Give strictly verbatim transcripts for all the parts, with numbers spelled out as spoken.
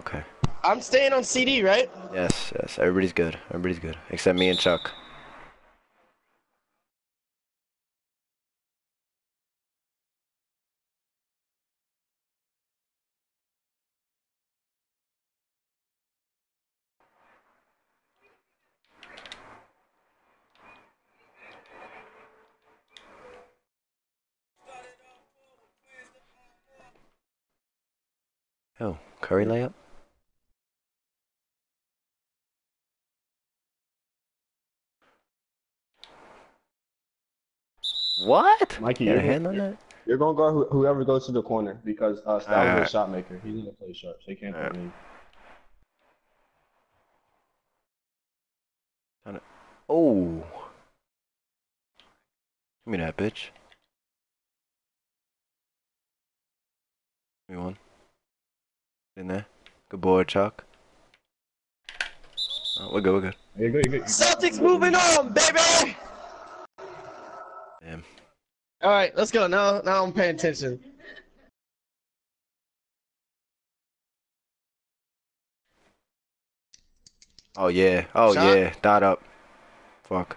Okay. I'm staying on C D, right? Yes, yes. Everybody's good. Everybody's good. Except me and Chuck. Oh, Curry layup? What? Mikey, you're, you're, you're gonna go who, whoever goes to the corner because uh, Styles is right. A shot maker. He's gonna play sharp, so he can't play me. Right. Oh, give me that, bitch. Give me one. In there. Good boy, Chuck. Oh, we're good, we're good. You're good, you're good. Celtics moving on, baby! Damn. Alright, let's go. Now, now I'm paying attention. Oh, yeah. Oh, Shot. yeah. Dot up. Fuck.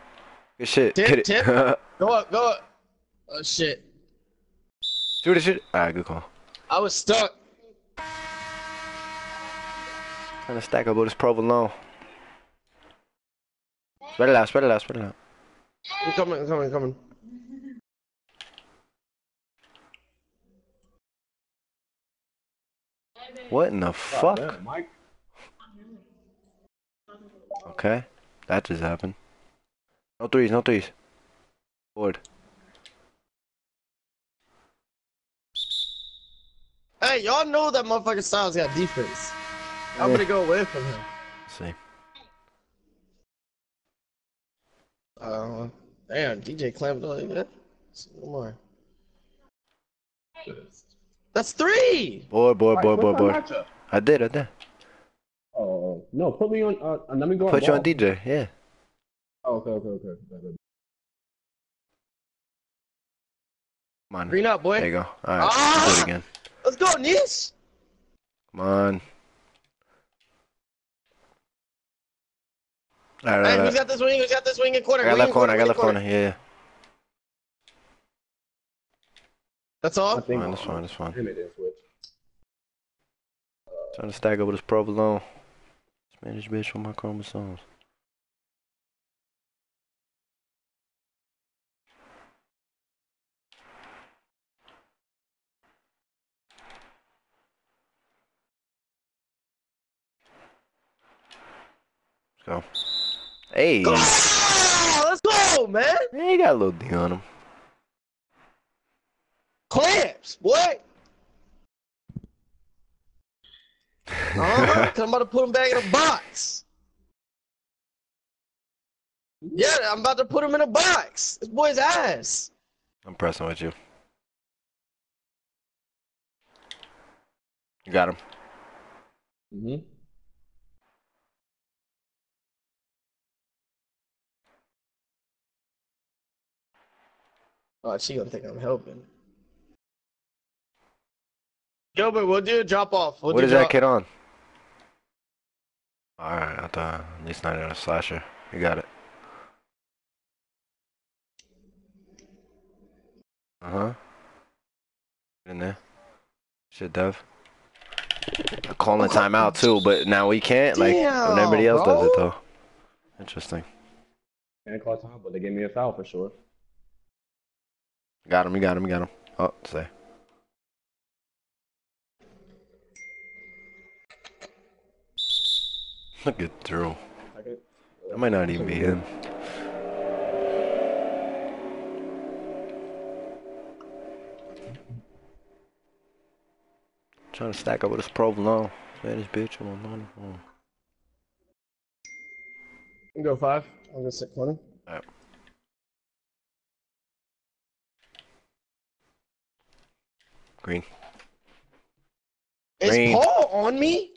Good shit. Tip, Hit tip. It. Go up, go up. Oh, shit. Shoot it, shoot it. Alright, good call. I was stuck. Trying to stack up with this provolone. Spread it out, spread it out, spread it out. I'm coming, I'm coming, I'm coming. What in the oh, fuck? Man, Mike. Okay, that just happened. No threes, no threes. Board. Hey, y'all know that motherfucking Styles got defense. I'm yeah. gonna go away from him. See. Uh, damn, D J clamped all like that. No more. That's three. Board, board, board, board, board. I did, I did. Oh no, put me on. Uh, let me go. Put on you ball. on D J, yeah. Oh, okay, okay, okay. okay. Come on. Green up, boy. There you go. All right. Ah! Let's do it again. Let's go, Nish. Come on. All right, all right, who's got this wing? Who's got this wing in corner? I got left corner, corner, I got left corner. corner, yeah. That's all? Fine, that's fine, that's fine. Trying to stack up with this provolone. Spanish bitch with my chromosomes. Let's go. Hey, go! Let's go, man. Man, you got a little D on him. Clamps, what? Uh-huh, I'm about to put him back in a box. Yeah, I'm about to put him in a box. This boy's ass. I'm pressing with you. You got him. Mm-hmm. Oh, she gonna think I'm helping. Gilbert, we'll do a drop off. We'll what is that kid on? Alright, I thought at least not in a slasher. You got it. Uh huh. Get in there. Shit, Dev. I'm calling the timeout too, but now we can't. Like, Damn, when everybody else bro. does it though. Interesting. Can't call time, but they gave me a foul for sure. Got him, you got him, you got him. Oh, say. Look at Drew. That might not even be him. Trying to stack up with this provolone. Man, this bitch, I'm on money. You can go five. I'm going to sit corner. All right. Green. Is Green. Paul on me?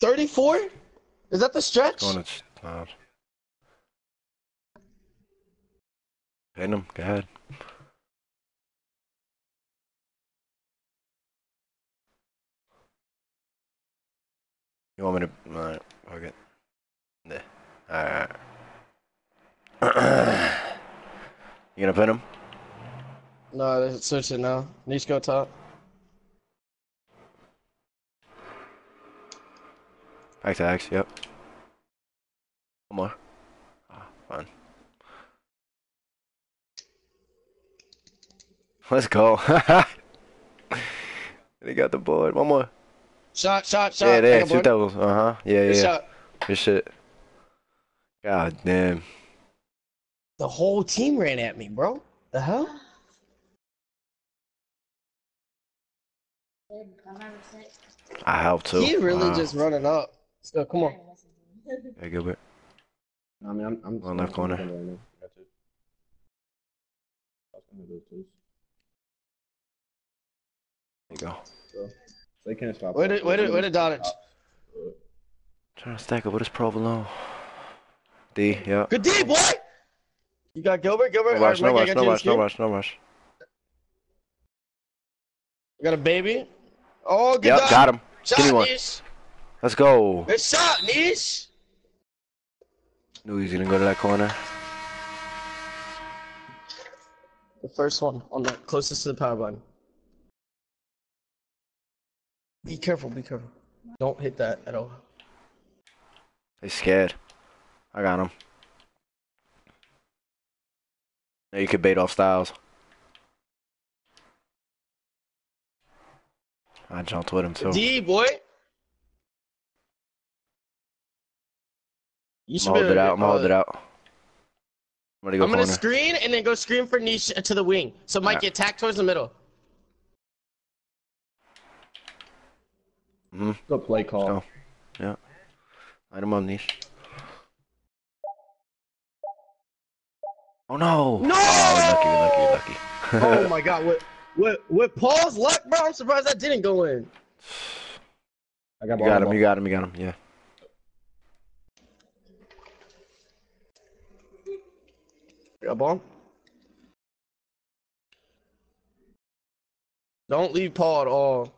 thirty-four? Is that the stretch? Going to Pin him. Go ahead. You want me to? Alright, fuck it. There. Alright. You gonna pin him? No, they're switching now. Niche go top. Back to axe, yep. One more. Ah, fine. Let's go. They got the board. One more. Shot, shot, shot. Yeah, there. Two doubles. Uh-huh. Yeah, yeah. Good shot. Good shit. God damn. The whole team ran at me, bro. The hell? I helped too. He really wow. just running up. So come on. Hey, Gilbert. I mean, I'm, I'm on left corner. corner. There you go. So, they can't stop. Where did where did where did Donich? Trying to stack up with his provolone. D, yeah. Good D, boy. You got Gilbert, Gilbert. No rush, no rush, no rush, no rush, no rush. You got a baby. Oh, good. Yep, dog. Got him. Shot, give me one. Niche. Let's go. Good shot, Niche. Knew he was gonna go to that corner. The first one on the closest to the power button. Be careful, be careful. Don't hit that at all. They're scared. I got him. Now you could bait off Styles. I jumped with him too. D, boy. You should hold it out. I'm gonna hold it out. I'm gonna, go I'm gonna screen and then go screen for Niche to the wing. So Mike, right. attack towards the middle. Mm-hmm. Good play call. Oh. Yeah. Item on Niche. Oh no! No! Oh, you're lucky, you're lucky, you're lucky. Oh my God! What? With, with Paul's luck, bro, I'm surprised that didn't go in. I got, you got him, you got him, you got him, yeah. You got bomb? Don't leave Paul at all.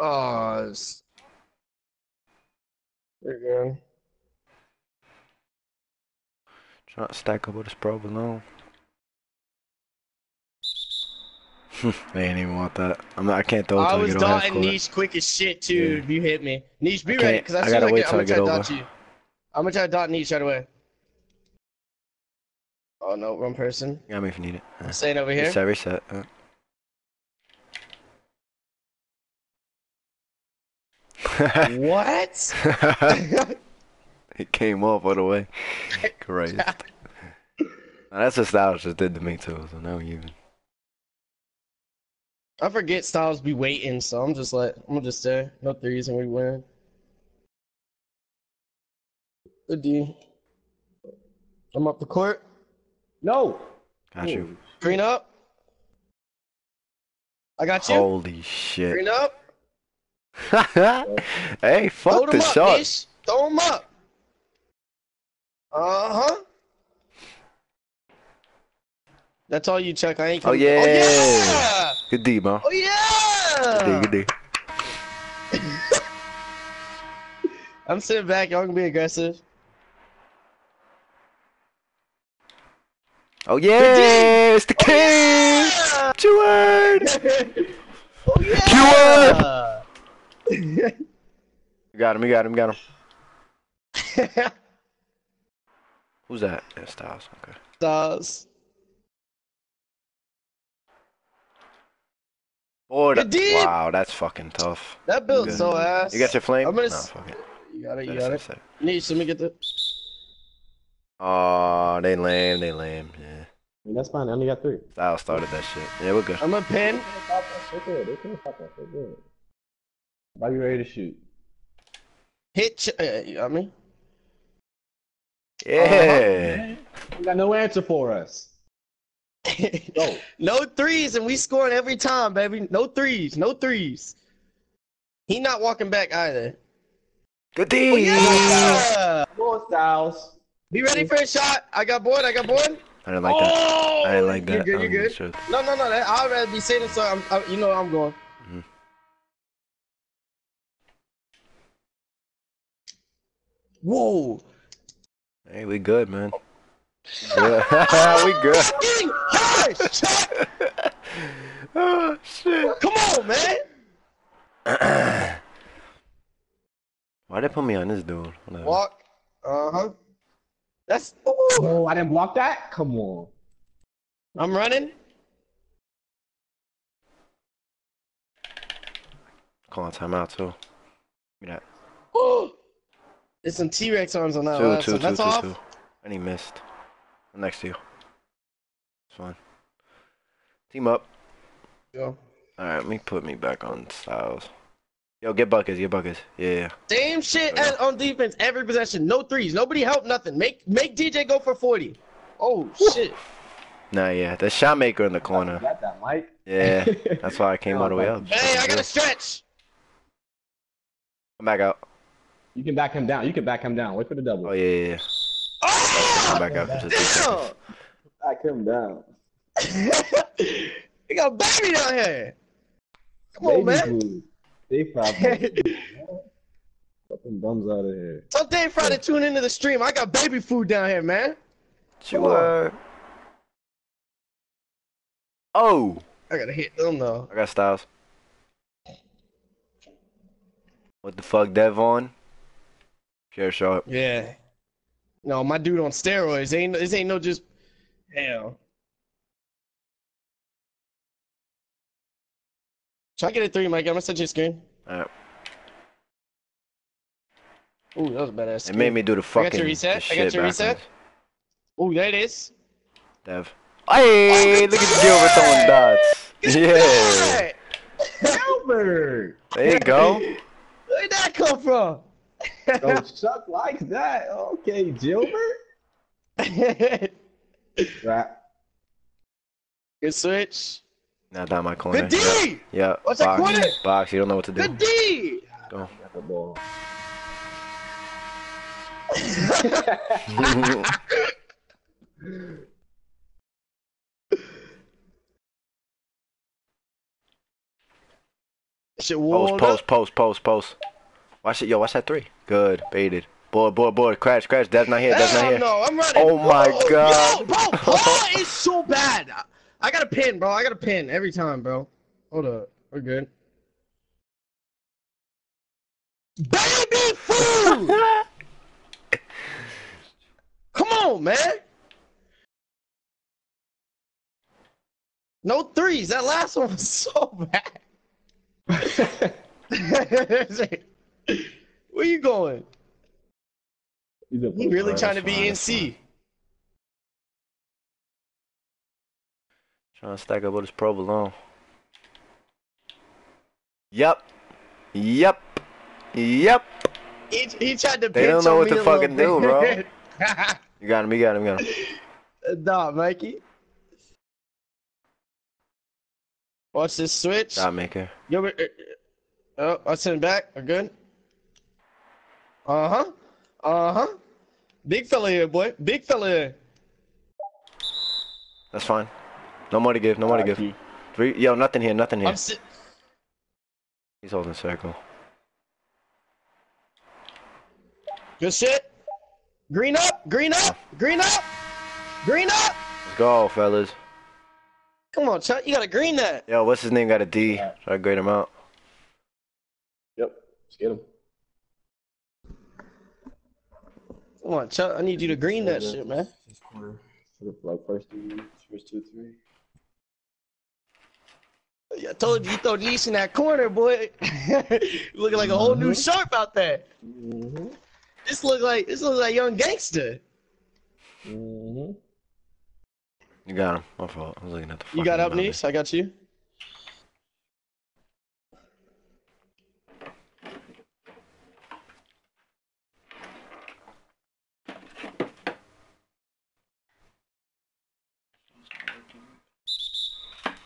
Oh, it's... There you go. Trying to stack up with his provolone. They ain't even want that. I'm not. I can't throw it till I was dotting Niche quick as shit, dude. Yeah. You hit me. Niche, be ready, cause I, I gotta like wait till I get over. I'm gonna try to dot Niche right away. Oh no, wrong person. You got me if you need it. Uh, Staying over here. Reset, reset. Uh. What? It came off all the way. Crazy. That's what Styles just did to me too, so now even. I forget Styles be waiting, so I'm just like, I'm just there. No threes and we win. Good D. I'm up the court. No! Got Ooh. you. Green up. I got you. Holy shit. Green up. Hey, fuck the shot. Bitch. Throw him up. Uh-huh. That's all you check. I ain't coming. Oh, yeah. Oh, yeah. Good D, bro. Oh, yeah. Good D, good D. I'm sitting back. Y'all can be aggressive. Oh, yeah. It's the king. Oh, yeah. Q-word. Oh, yeah. Q-word. You got him. You got him. You got him. Who's that? Yeah, Styles. Okay. Styles. Board. Wow, that's fucking tough. That build's so ass. You got your flame? I'm gonna no, fuck it. You got it, you got it. Niche, let me get the... Aw, oh, they lame, they lame, yeah. I mean, that's fine, I only got three. Styles started that shit. Yeah, we're good. I'm a pin. They're good, they're good, they're good. Bobby ready to shoot. Hit, uh, you got me? Yeah. Uh-huh. You got no answer for us. No. No threes, and we scoring every time, baby. No threes, no threes. He not walking back either. Good thing. Oh, yeah. Come on, Styles. Be ready for a shot. I got board. I got board. I didn't like oh, that. I didn't like that. You're good, you're good. Sure. No, no, no. I'd rather be sitting, so I'm, I, you know where I'm going. Mm-hmm. Whoa. Hey, we good, man. Yeah. We good. Oh, shit. Come on, man. Why'd they put me on this dude? Whatever. Walk. Uh-huh. That's... Ooh. Oh, I didn't block that? Come on. I'm running. Call on timeout, too. Give me that. Oh! There's some T-Rex arms on that two, left, two, so two, that's two, off. Two. And he missed. I'm next to you. It's fine. Team up. Yo. Alright, let me put me back on Styles. Yo, get buckets, get buckets. Yeah. Same shit as on defense, every possession. No threes. Nobody help nothing. Make make D J go for forty. Oh, woo. Shit. Nah, yeah. The shot maker in the corner. Got that, Mike. Yeah. That's why I came all the way up. Hey, I got a stretch. Come back out. You can back him down. You can back him down. Wait for the double. Oh, yeah, yeah, yeah. Oh! Come back out. Just back him down. We got baby down here. Come baby on, man. Blues. They probably fucking bums out of here. Someday Friday, tune into the stream. I got baby food down here, man. Sure. Oh. I gotta hit them though. I got Styles. What the fuck, Devon? Pure sharp. Yeah. No, my dude on steroids. Ain't this ain't no just hell. Try to get a three, Mike. I'm gonna set your screen. Alright. Ooh, that was a badass. It made me do the fucking. I got your reset. I got your reset. Ooh, there it is. Dev. Hey, look at the Gilbert throwing dots. Yeah. Gilbert. There you go. Where'd that come from? Oh, Chuck likes that. Okay, Gilbert. Right. Good switch. Not down my corner. Good D! Yeah. Yeah. What's that corner? Box, you don't know what to do. Good D! Go. Got the ball. Shit, post, post, post, post, post. Watch it, yo, watch that three. Good, baited. Board, board, board. Crash, crash. That's not here, that's not here. No, I'm running. Oh my oh, god. Yo, bro, oh, it's so bad. I got a pin, bro. I got a pin every time, bro. Hold up. We're good. Baby food! Come on, man. No threes. That last one was so bad. Where you going? You really trying to be N C. Trying to stack up with his provolone. Yep. Yep. Yep. He, he tried to They don't know what to fucking do, bro. You got him, you got him, you got him. Nah, Mikey. Watch this switch. Shot maker. Yo, oh, I sent him back. We're good. Uh-huh. Uh-huh. Big fella here, boy. Big fella here. That's fine. No more to give, no more to give. Three, yo, nothing here, nothing here. I'm si He's holding circle. Good shit. Green up, green up, green up, green up. Let's go, fellas. Come on, Chuck, you gotta green that. Yo, what's his name? Got a D. Right. Try to grade him out. Yep, let's get him. Come on, Chuck, I need you to green that shit, man. First two, first two, three. I told you, you throw Nice in that corner, boy. Looking like a whole mm-hmm. new sharp out there. Mm-hmm. This look like this looks like young gangster. Mm-hmm. You got him. My fault. I was looking at the. You got up, Nice. I got you.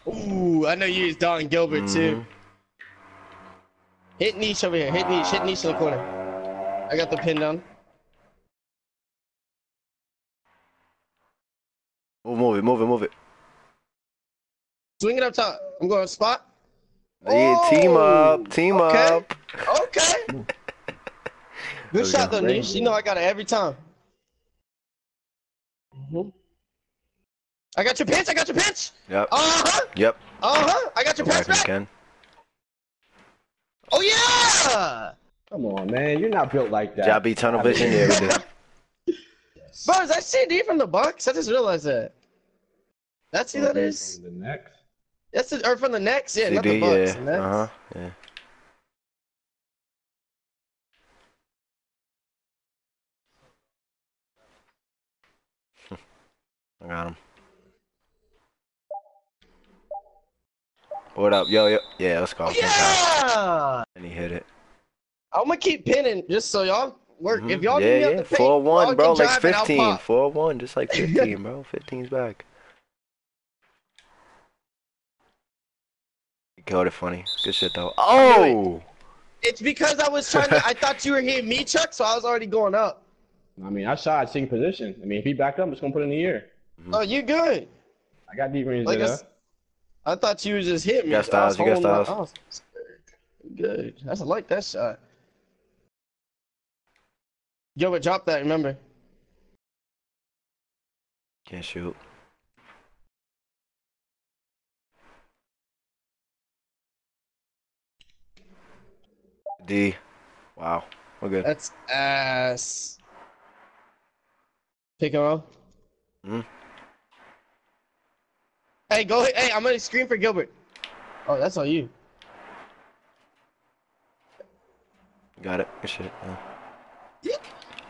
Ooh, I know you use Don Gilbert mm-hmm. too. Hit Niche over here. Hit Niche. Hit Niche in the corner. I got the pin down. Move, move it, move it, move it. Swing it up top. I'm going to spot. Yeah, oh, team up, team okay. up. Okay. Good shot though, Nish. You know I got it every time. Mm-hmm. I got your pinch. I got your pinch. Yep. Uh huh. Yep. Uh huh. I got your pinch back. Ken. Oh yeah! Come on, man. You're not built like that. Jabby tunnel vision. Yeah, Buzz, that's C D from the Bucks. I just realized that. That's who that is. From the next. That's the, or from the next. Yeah, C D, not the Bucks. Yeah. The uh huh. Yeah. I got him. What up, yo, yo? Yeah, let's go. Yeah! And he hit it. I'm gonna keep pinning just so y'all work. Mm-hmm. If y'all yeah, give me yeah. up the paint, four one, bro, like fifteen. four one, just like fifteen, bro. fifteen's back. You killed it funny. Good shit, though. Oh! It's because I was trying to, I thought you were hitting me, Chuck, so I was already going up. I mean, I shot at single position. I mean, if he backed up, I'm just gonna put it in the air. Mm-hmm. Oh, you good. I got deep range like there. I thought you was just hitting me. You got styles, you got styles. Like, oh, good. I like that shot. Yo, but drop that, remember. Can't shoot. D. Wow. We're good. That's ass. Pick him up. Mm. Hey, go ahead. Hey, I'm gonna screen for Gilbert. Oh, that's on you. Got it. Good shit. Yeah. You,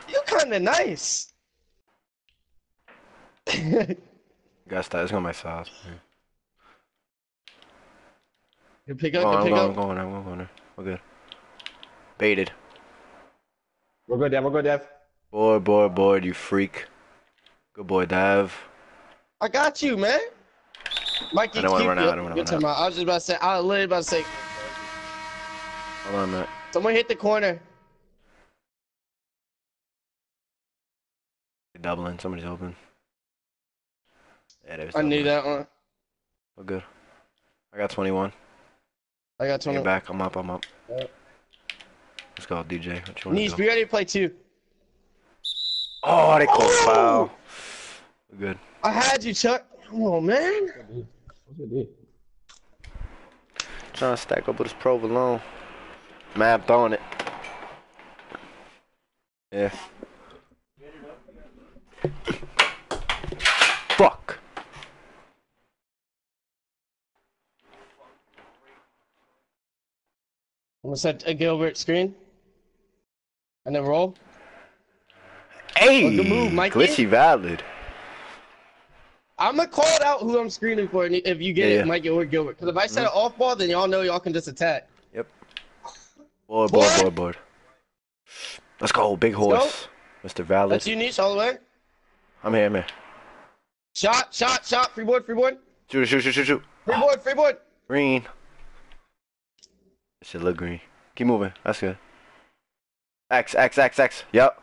you kinda nice. Got style. It's gonna my sauce, man. You pick up. Oh, you pick I'm up. Going, I'm going. I'm going. There. We're good. Baited. We're good, Dev. We're good, Dev. Board, board, board. You freak. Good boy, Dev. I got you, man. Mikey, I don't want to run out. I don't want to run out. I was just about to say. I was literally about to say. Hold on, man. Someone hit the corner. Doubling. Somebody's open. Yeah, there's. I knew that one. We're good. I got twenty-one. I got twenty-one. Get back. I'm up. I'm up. Yep. Let's go, D J. What you want to do? Be ready to play two. Oh, they called oh! foul. We're good. I had you, Chuck. Come on, man. Trying to stack up with his provolone. Mapped on it. Yeah. Fuck. I'm gonna set a Gilbert screen. And then roll. Hey! Good move, Mikey. Glitchy valid. I'm gonna call it out who I'm screening for, and if you get yeah, it, yeah. Mikey or Gilbert. Because if I set mm-hmm. an off ball, then y'all know y'all can just attack. Yep. Board, board, board, board. Let's go, big horse. Mister Valid. That's you, Niche, all the way. I'm here, I'm here. Shot, shot, shot. Free board, free board. Shoot, shoot, shoot, shoot, shoot. Free board, free board. Green. It should look green. Keep moving. That's good. X, X, X, X. Yep.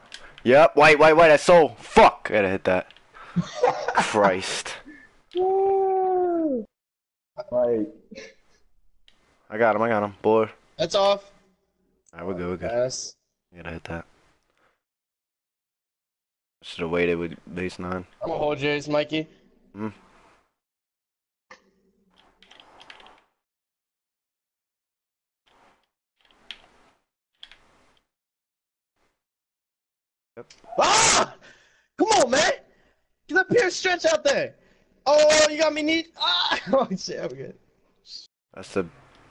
Yep. White, white, white. That's so. Fuck. I gotta hit that. Christ. Woo. Right. I got him, I got him. Board. That's off. Alright, we're good, we're good. Pass. You gotta hit that. Should have waited with base nine. I'm gonna hold yours, Mikey. Mm. Yep. Ah! Come on, man! Get up here, stretch out there. Oh, you got me neat. Ah! Oh shit, I'm good. That's the.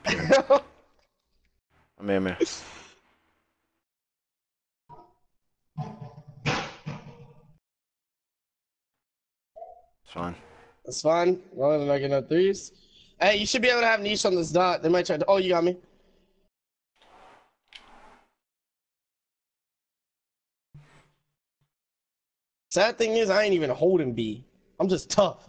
I'm here, man. It's fine. It's fine. As long as I'm not getting up threes. Hey, you should be able to have niche on this dot. They might try to. Oh, you got me. Sad thing is, I ain't even holding B. I'm just tough.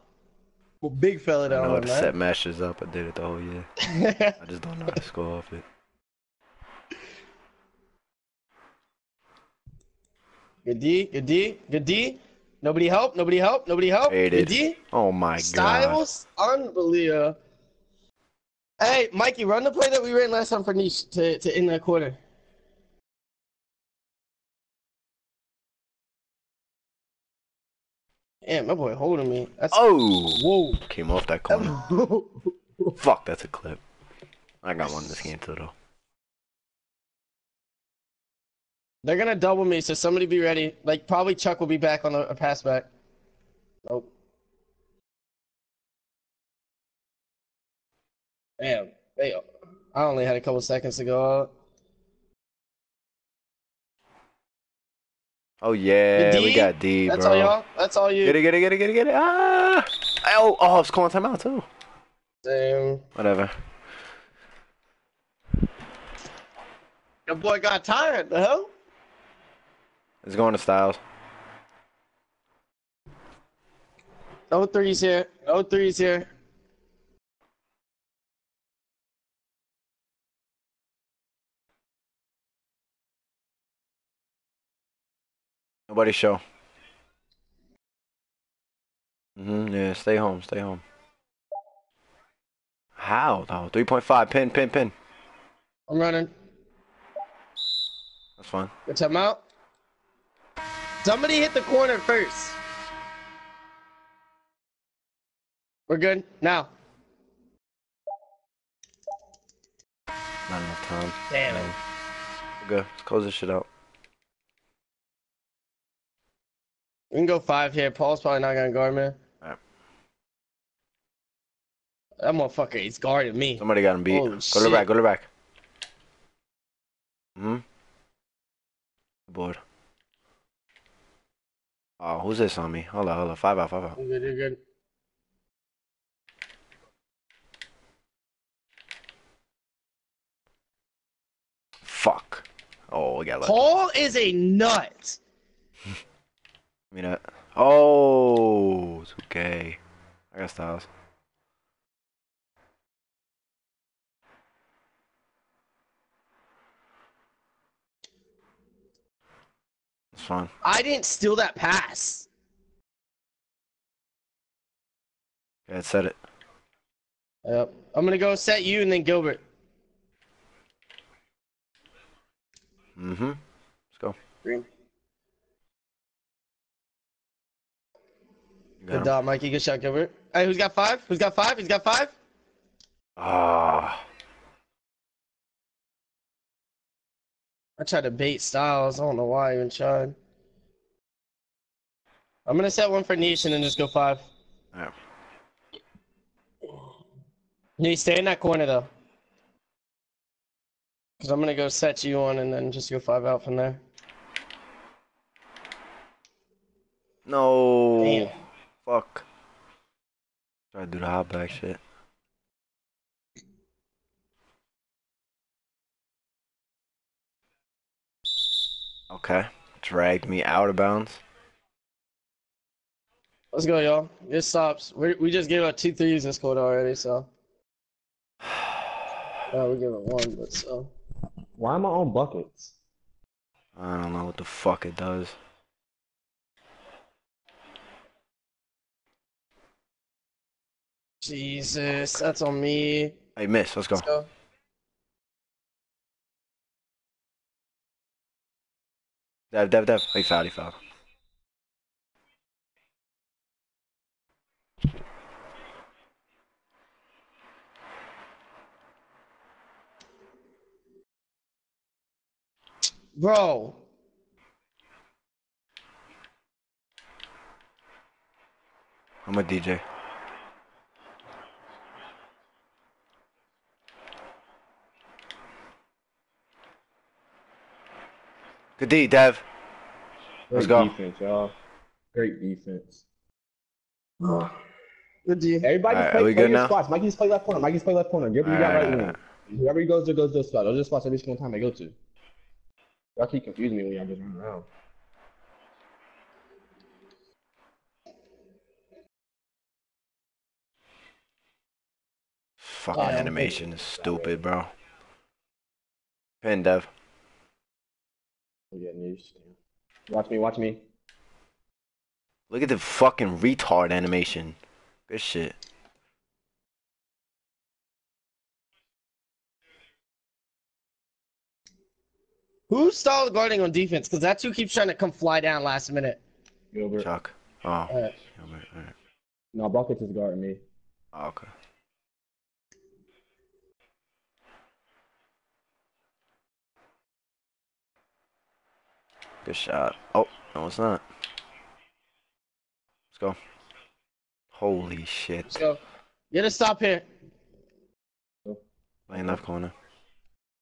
Well, big fella down there, man. I know how to set matches up. I did it the whole year. I just don't know how to score off it. Good D, good D, good D. Nobody help, nobody help, nobody help. Hated. Oh my Styles, god. Styles, unbelievable. Hey, Mikey, run the play that we ran last time for Niche to, to end that quarter. Damn, my boy holding me. That's oh! Whoa. Came off that corner. Fuck, that's a clip. I got one this game too, though. They're gonna double me, so somebody be ready. Like, probably Chuck will be back on a, a pass back. Nope. Damn. They, I only had a couple seconds to go out. Oh, yeah. We got D, That's bro. All y'all. That's all you. Get it, get it, get it, get it, get it. Ah! Oh, oh, I was calling timeout, too. Damn. Whatever. Your boy got tired, the hell? It's going to Styles. No threes here. No threes here. Nobody show. Mm-hmm, yeah, stay home, stay home. How, though? three point five, pin, pin, pin. I'm running. That's fine. Good timeout. Somebody hit the corner first. We're good now. Not enough time. Damn it. We're good. Let's close this shit out. We can go five here. Paul's probably not gonna guard me. Alright. That motherfucker, he's guarding me. Somebody got him beat. Holy go shit. to the back. Go to the back. Hmm. Board. Oh, who's this on me? Hold on, hold on. Five out, five out. You're good, you're good. Fuck. Oh, we got lucky. Paul is a nut. I mean, uh, oh, it's okay. I got Styles. It's fine. I didn't steal that pass. Yeah, it said it. Yep. I'm gonna go set you and then Gilbert. Mm-hmm. Let's go. Green. Good job, Mikey. Good shot, Gilbert. Hey, who's got five? Who's got five? Who's got five? Ah. I tried to bait Styles. I don't know why I even tried. I'm going to set one for Niche and then just go five. All right. Niche, stay in that corner, though. Because I'm going to go set you on and then just go five out from there. No. Damn. Fuck. Try to do the hop back shit. Okay, dragged me out of bounds. Let's go, y'all. It stops. We we just gave out two threes this quarter already, so. Yeah, we gave it one, but so. Why am I on buckets? I don't know what the fuck it does. Jesus, that's on me. Hey, miss. Let's go. Let's go. Dev, dev, dev. He fouled, he fouled. Bro. I'm a D J. Good D, Dev. Let's go. Great defense, y'all. Great defense. Good D. Everybody right, play, play good your now? spots. Mikey's play left corner. Mikey's play left corner. Give me that right wing. Whoever he goes to goes to the spot. Those are the spots every single time they go to. Y'all keep confusing me when y'all just run around. Fucking oh, animation is stupid, bro. Pin, Dev. Watch me, watch me. Look at the fucking retard animation. Good shit. Who's solid guarding on defense? Because that's who keeps trying to come fly down last minute. Gilbert. Chuck. Oh. All right. Gilbert. All right. No, Buckets is guarding me. Oh, okay. Good shot. Oh, no, it's not. Let's go. Holy shit. Let's go. Get a stop here. Lane left corner.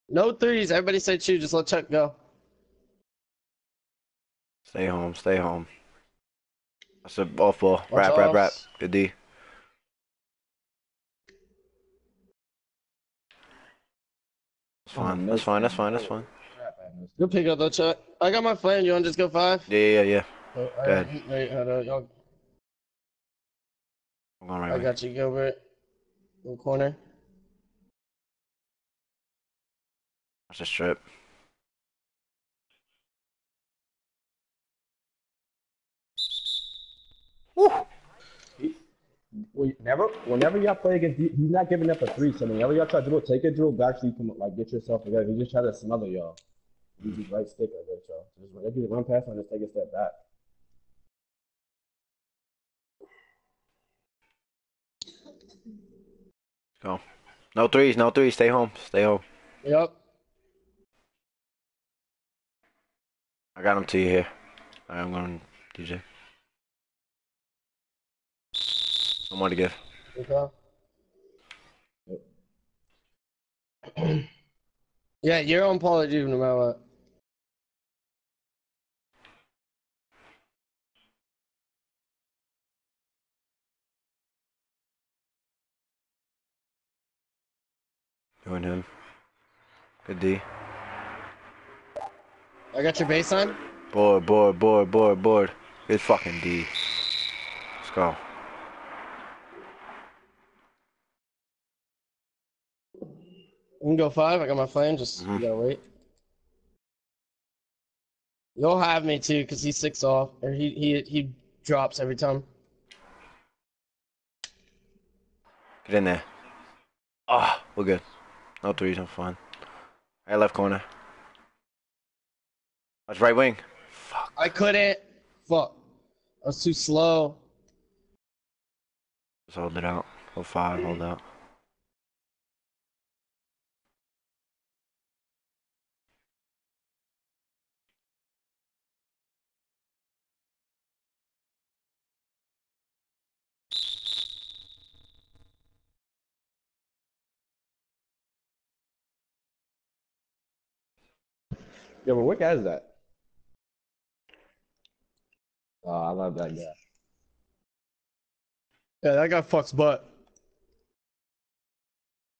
No threes. Everybody said shoot. Just let Chuck go. Stay home. Stay home. That's a off ball. Wrap, wrap, wrap. Good D. That's fine. That's fine. That's fine. That's fine. Good pick up though, Chuck. I got my flame. You want to just go five? Yeah, yeah, yeah. Oh, go ahead. Wait, hold on. Y'all... I'm going right I way. Got you, Gilbert. Little corner. That's a strip. Woo! Whenever, whenever y'all play against, he's not giving up a three. So whenever y'all try to dribble, take a dribble back so you can like get yourself together. He just try to smother y'all. He's just right stick right there, y'all. Just whenever you run past him, just take a step back. Go. No threes. No threes. Stay home. Stay home. Yep. I got him to you here. All right, I'm going D J. I'm on to give. Okay. Yeah, you're on Paula Juve no matter what. Doing him. Good D. I got your baseline. Board, board, board, board, board. Good fucking D. Let's go. We can go five. I got my flame. Just mm-hmm. You gotta wait. You'll have me too, cause he's six off, or he he he drops every time. Get in there. Ah, oh, we're good. No threes. I'm fine. All right, left corner. That's right wing. Fuck. I couldn't. Fuck. I was too slow. Just hold it out. Hold five. Hold out. Yeah, but what guy is that? Oh, I love that guy. Yeah, that guy fucks butt.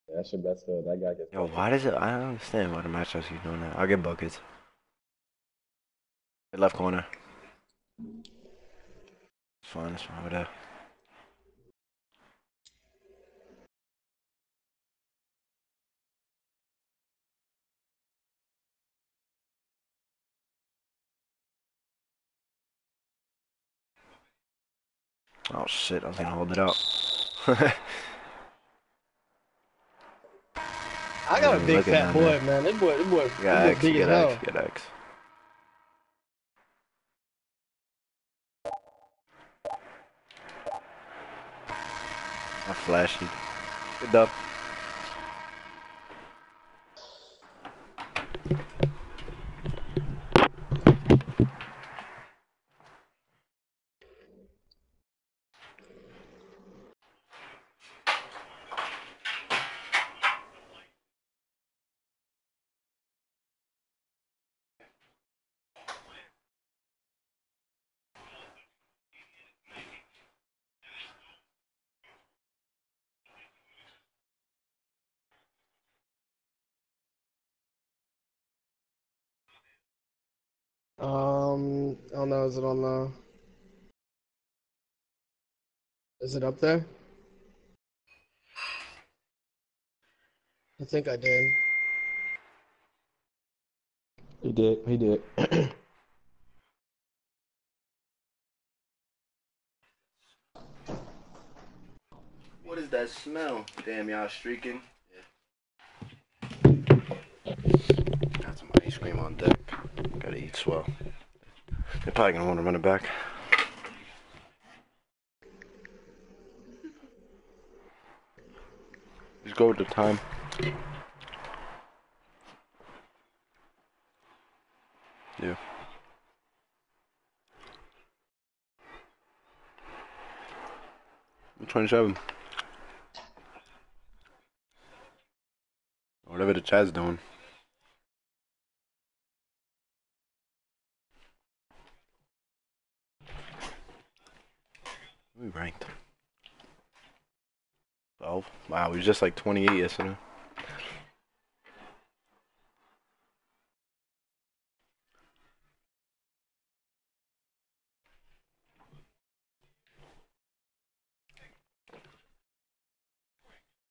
Yeah, that's your best though. That guy gets. Yo, why does it? I don't understand why the matchups keep doing that. I'll get buckets. Good left corner. It's fine. It's fine with that. Oh shit, I was gonna hold it up. I got a big fat boy, there. Man. This boy, this boy, this yeah, boy X, big get as X, hell. Get X. I flashy. Good dub. Um, I don't know, is it on the... Is it up there? I think I did. He did, he did. What is that smell? Damn, y'all streaking. Got some ice cream on deck. Gotta eat swell. They're probably gonna want to run it back. Just go with the time. Yeah. twenty-seven. Whatever the chat's doing. We ranked twelve. Wow, we was just like twenty-eight yesterday.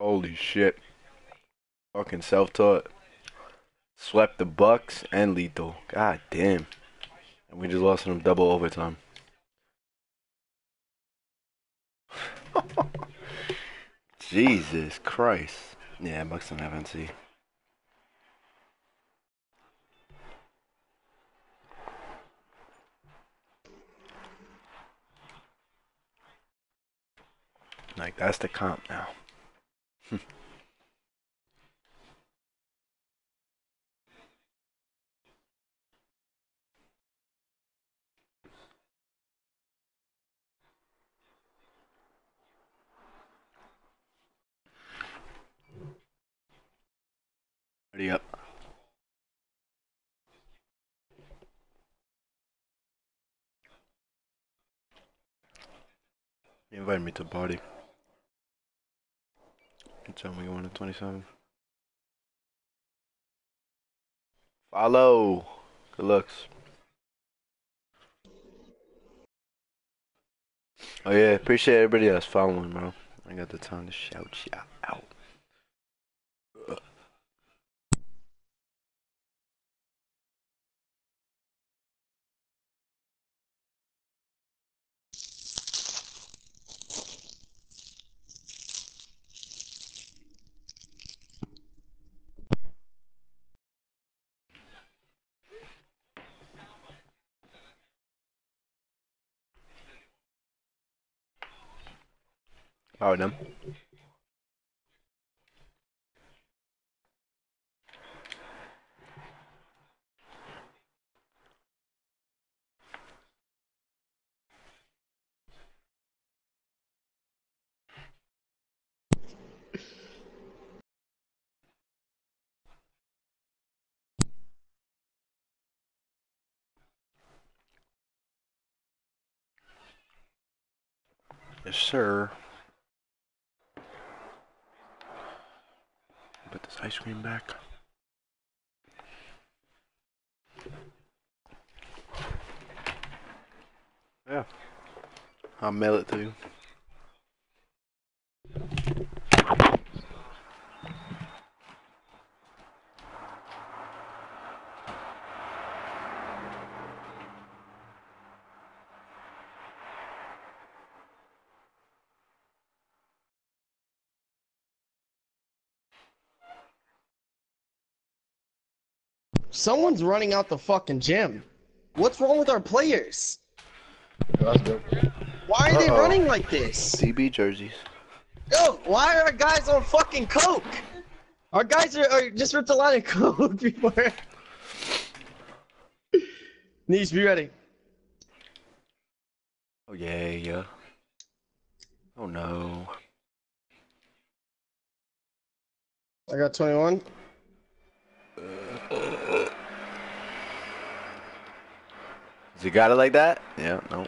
Holy shit. Fucking self-taught. Swept the Bucks and Lethal. God damn. And we just lost them double overtime. Jesus Christ. Yeah, Bucks don't have N C. Like, that's the comp now. Ready up. You invited me to a party. Tell me you want a twenty-seven. Follow. Good looks. Oh yeah, appreciate everybody that's following, bro. I got the time to shout you out. Oh, no. Yes, sir. Put this ice cream back. Yeah. I'll mail it to you. Someone's running out the fucking gym. What's wrong with our players? That's good. Why are uh-oh. they running like this? C B jerseys. Yo, why are our guys on fucking coke? Our guys are, are just ripped a lot of coke before. Needs to be ready. Oh yeah, yeah. Oh no. I got twenty-one. You got it like that? Yeah, no.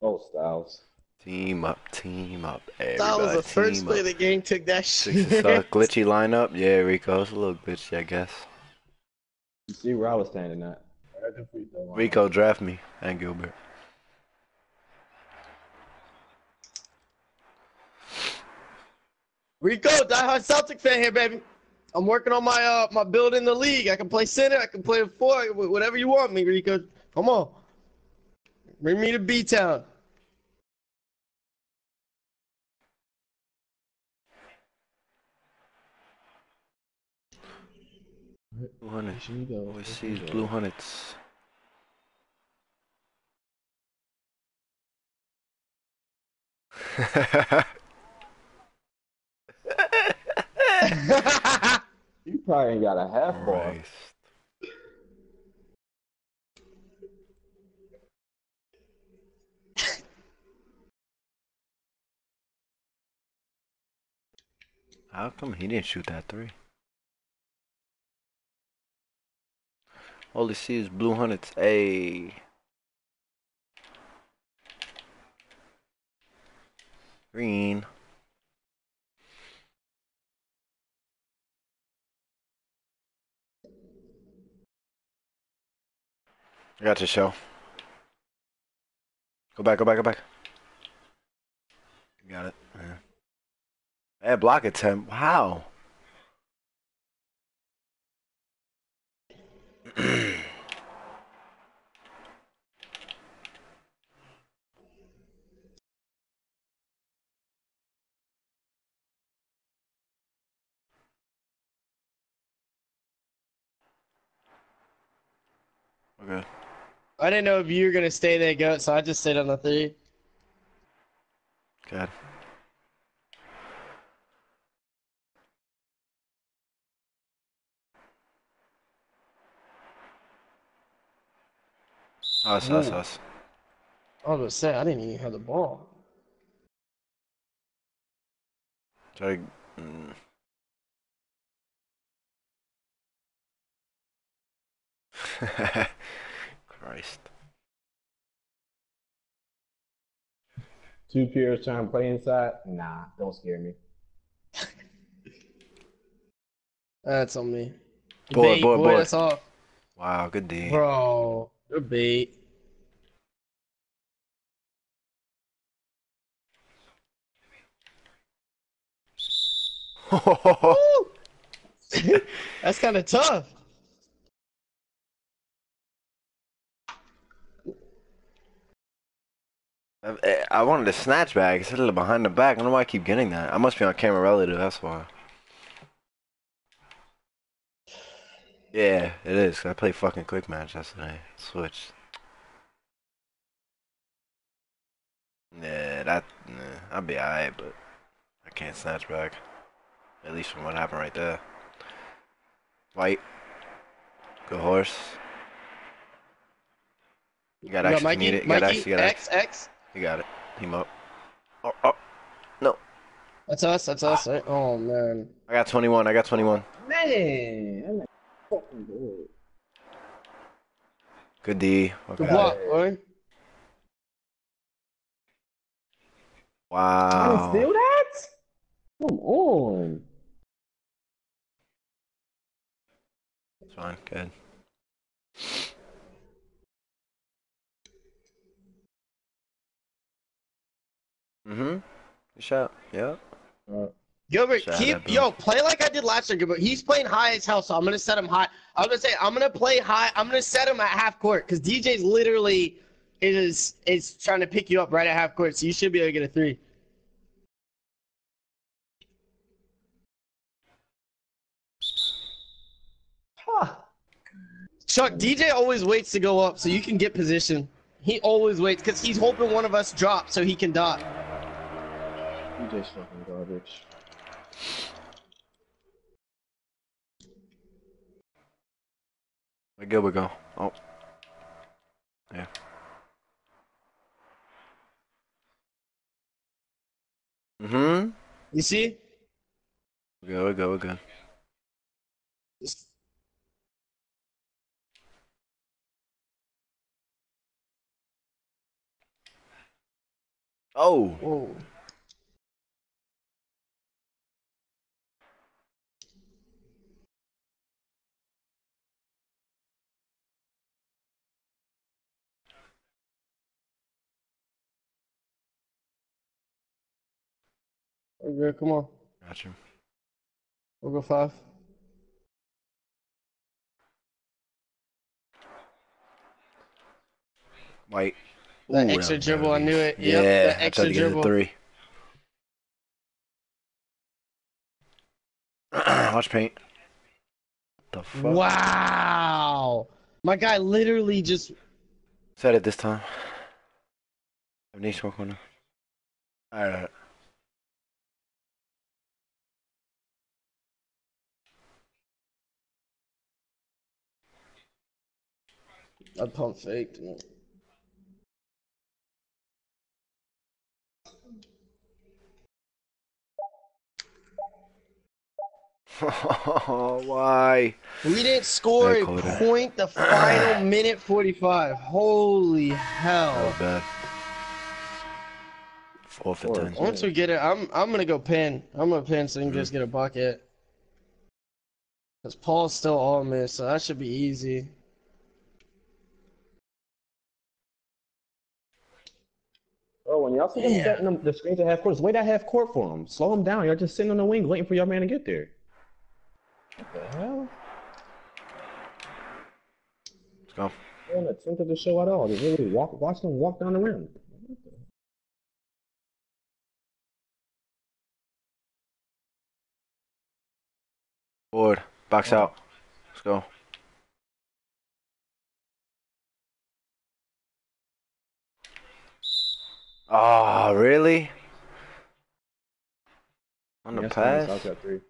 Oh, Styles. Team up, team up. Everybody, Styles was the first play of the game, took that shit. Glitchy lineup? Yeah, Rico. It's a little glitchy, I guess. You see where I was standing at. Rico, draft me. And Gilbert. Rico, diehard Celtic fan here, baby. I'm working on my uh my build in the league. I can play center, I can play four, whatever you want me, Rico. Come on. Bring me to B-Town. Blue Hornets. We see Blue Hornets. You probably ain't got a half ball. How come he didn't shoot that three? All they see is Blue Hornets. Ayy. Green. I got you, Shell. Go back, go back, go back. You got it. Yeah. That block attempt. Wow. Okay. I didn't know if you were gonna stay there, Goat, so I just stayed on the three. God. Us, us, us. I was gonna say, I didn't even have the ball. Try to... Mm. Christ. Two peers trying to play inside? Nah, don't scare me. That's on me. Boy, bait, boy, boy, boy. That's off. Wow, good D. Bro, good bait. That's kind of tough. I wanted a snatch bag. It's a little behind the back. I don't know why I keep getting that. I must be on camera relative. That's why. Yeah, it is. I played fucking quick match yesterday. Switched. Yeah, that. Nah, I'll be alright, but I can't snatch back. At least from what happened right there. White. Good horse. You got to actually need it. You got actually got X, X. You got it. Team up. Oh, oh. No. That's us. That's us. Ah. Right? Oh, man. I got twenty-one. I got twenty-one. Man. I'm like fucking good. Good D. Okay. Good luck, boy. Wow. I didn't steal that? Come on. It's fine. Good. Mm-hmm. Good shot. Yeah. Gilbert, shot keep yo play like I did last year, Gilbert. He's playing high as hell, so I'm gonna set him high. I'm gonna say I'm gonna play high. I'm gonna set him at half court because D J's literally is is trying to pick you up right at half court, so you should be able to get a three. Huh. Chuck, D J always waits to go up, so you can get position. He always waits because he's hoping one of us drops so he can dot. D J's fucking garbage. Where Gilbert go? Oh. Yeah. Mm-hmm. You see? We go, we go, we go. Oh. Whoa. Okay, come on. Gotcha. We'll go five. White. Ooh, extra dribble, I knew it. Yeah, yep, the extra I tried to dribble. Get it to three. Watch paint. What the fuck? Wow! My guy literally just said it this time. I need smoke on him. Alright. I pump faked. Oh, why? We didn't score a point the final minute forty-five. Holy hell. That was bad. Four for ten. Once we get it, I'm I'm gonna go pin. I'm gonna pin so you can mm-hmm. just get a bucket. Cause Paul's still all miss, so that should be easy. Oh, when y'all see them yeah. setting them, the screens at half court, just wait at half court for them. Slow them down. Y'all just sitting on the wing waiting for y'all man to get there. What the hell? Let's go. They're not attempting to show at all. They really walk, watch them walk down the rim. Board. Box oh. out. Let's go. Oh, really? On the yes, pass? I got three.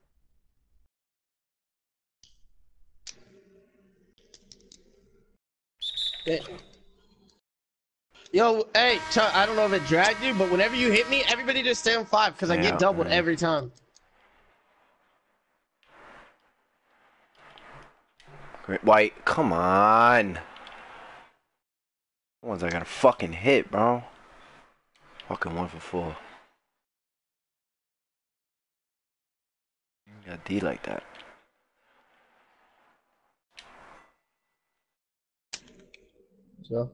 Yo, hey, Chuck, I don't know if it dragged you, but whenever you hit me, everybody just stay on five because I get doubled man. every time. Great White, come on. The ones I gotta fucking hit, bro. Fucking one for four. You got D like that. So.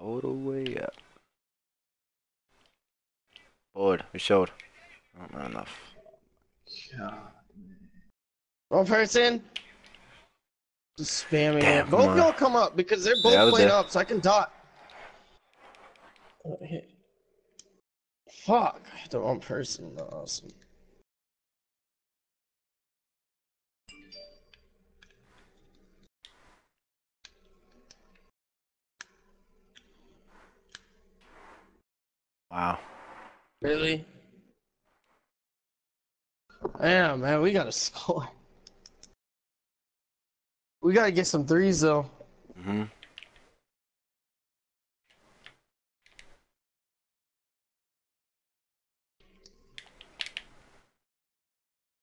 All the way up. Board, we showed. Not oh, enough. God. One person. Just spamming Damn, it. Both y'all come up because they're both yeah, playing up, so I can dot. Fuck. The wrong person. That's awesome. Wow. Really? Damn, man, we gotta score. We gotta get some threes though. Mm-hmm.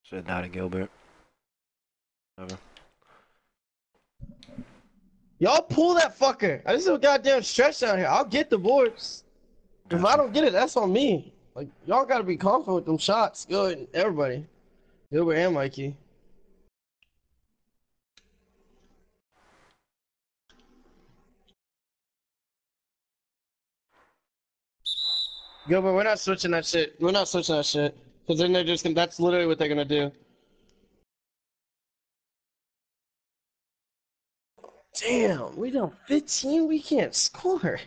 Should not a Gilbert. Never. Y'all pull that fucker. I just do a goddamn stretch down here. I'll get the boards. If gotcha. I don't get it, that's on me. Like y'all gotta be confident with them shots. Good, everybody. Gilbert and Mikey. Gilbert, we're not switching that shit. We're not switching that shit. Because then they're just gonna, that's literally what they're gonna do. Damn, we down fifteen, we can't score.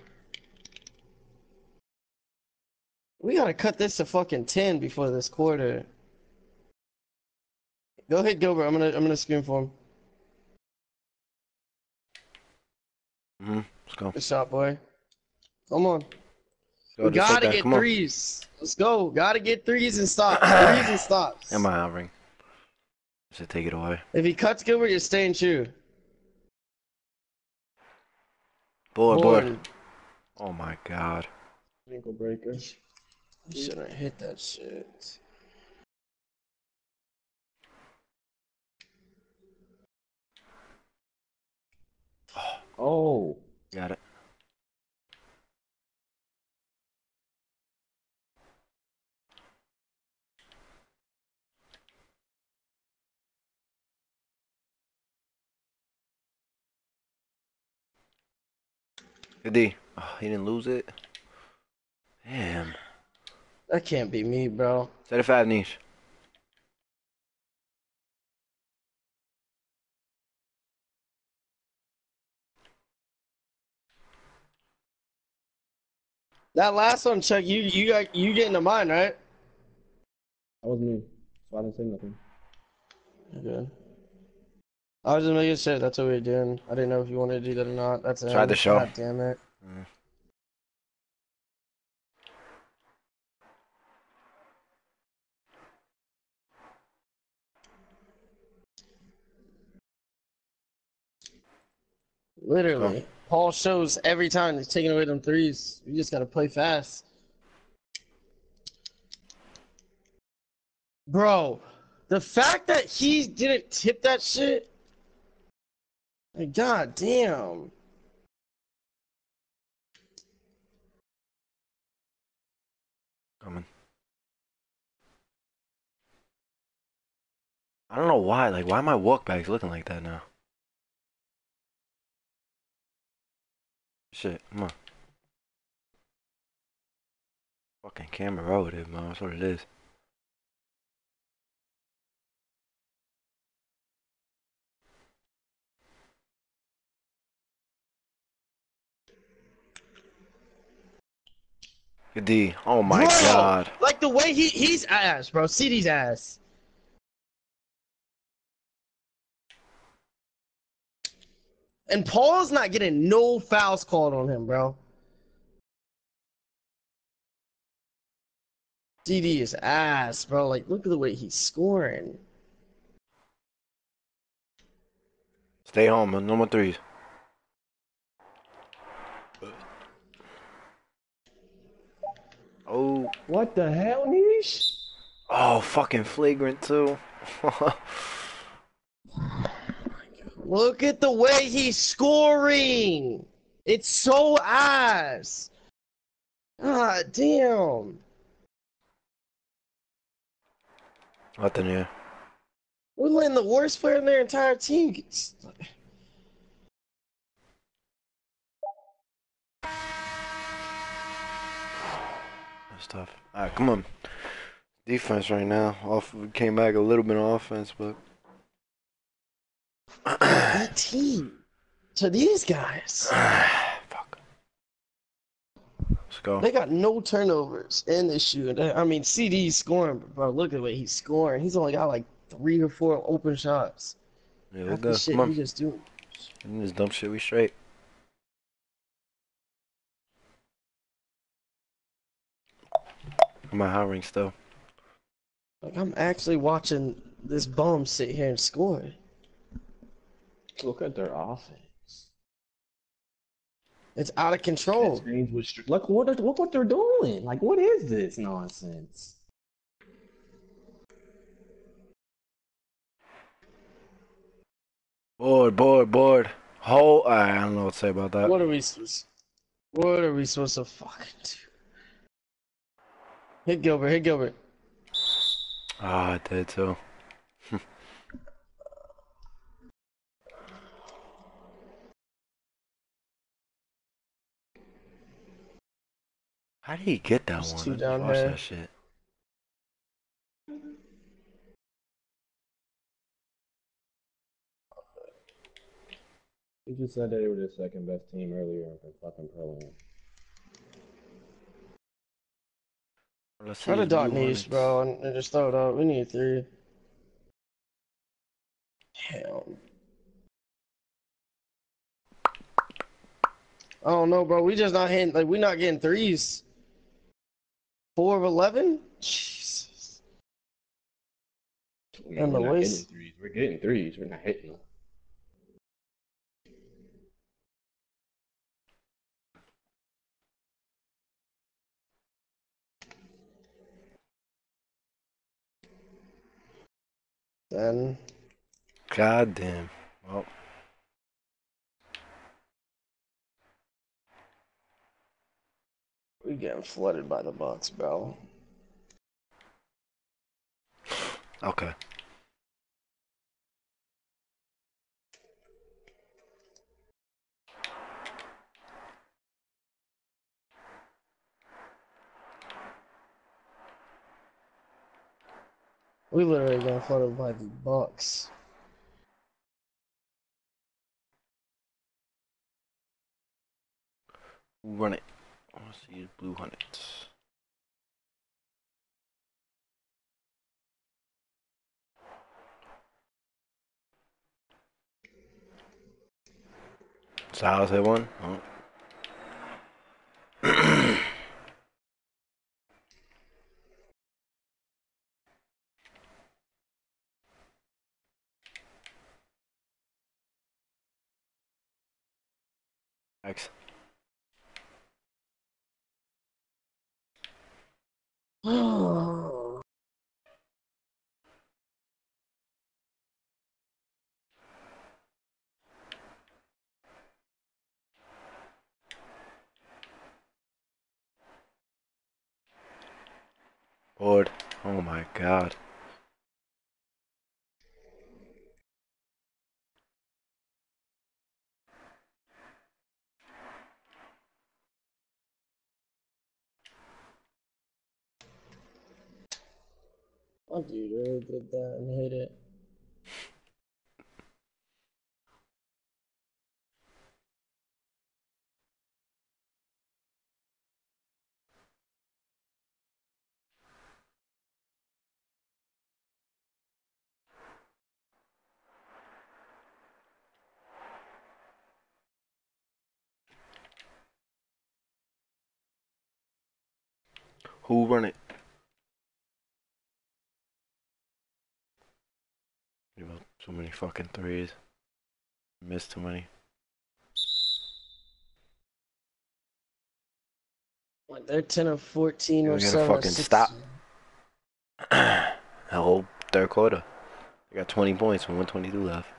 We gotta cut this to fucking ten before this quarter. Go ahead, Gilbert, I'm gonna I'm gonna scream for him. Mm-hmm. Let's go. Good shot, boy. Come on. Go, we gotta get threes. Let's go. Gotta get threes and stops. Threes and stops. Am I hovering? I should take it away. If he cuts Gilbert, you're staying true. Board, board. board. Oh my god. Ankle breaker. Shouldn't hit that shit. Oh. Got it. D. Oh, he didn't lose it. Damn. That can't be me, bro. Set a five niche. That last one, Chuck, you you got you getting to mine, right? That was me, so I didn't say nothing. Okay. I was just making shit. That's what we were doing. I didn't know if you wanted to do that or not. That's it. Tried to show. God damn it. Mm. Literally, oh. Paul shows every time he's taking away them threes. You just gotta play fast, bro. The fact that he didn't tip that shit, like, god damn. Coming. I don't know why. Like, why are my walkbacks looking like that now? Shit, come on. Fucking camera rolled it, man. That's what it is. D. Oh my bro, god. Like the way he he's ass, bro. C D's ass. And Paul's not getting no fouls called on him, bro. D D is ass, bro. Like, look at the way he's scoring. Stay home, man. No more threes. Oh. What the hell, Nish? Oh, fucking flagrant, too. Look at the way he's scoring. It's so ass. God damn. Nothing here. We're letting the worst player in their entire team get stuck. That's tough. All right, come on. Defense right now. Off, came back a little bit on offense, but. That team to these guys. Fuck. Let's go. They got no turnovers in this shoot. I mean, C D's scoring, bro. Look at the way he's scoring. He's only got like three or four open shots. Yeah, look at that. Shit we just do. And this dumb shit, we straight. My high ring still. Like, I'm actually watching this bum sit here and score. Look at their offense. It's out of control. Look what, look what they're doing. Like, what is this nonsense? Board, board, board. Whole, I don't know what to say about that. What are we supposed, what are we supposed to fucking do? Hit Gilbert, hit Gilbert. Ah, oh, I did too. How did he get that? There's one? Two I down watch that shit. He just said that they were the second best team earlier in fucking Pro Am. Try to dot knees, bro, and, and just throw it up. We need three. Damn. I don't know, bro. We just not hitting. Like, we not getting threes. four of eleven? Jesus. We're not, we're not getting threes. We're getting threes. We're not hitting them. Then. God damn. Well. We're getting flooded by the Bucks, bro. Okay. We literally got flooded by the Bucks. Run it. I want to use Blue Hornets. Styles had one. Oh. Thanks. Oh. Bored. Oh my God. Oh, dude, really did that and hit it. Who run it? Too many fucking threes. Missed too many. Like they're ten of fourteen or something. We're gonna fucking stop. That whole third quarter. They got twenty points with one twenty-two left.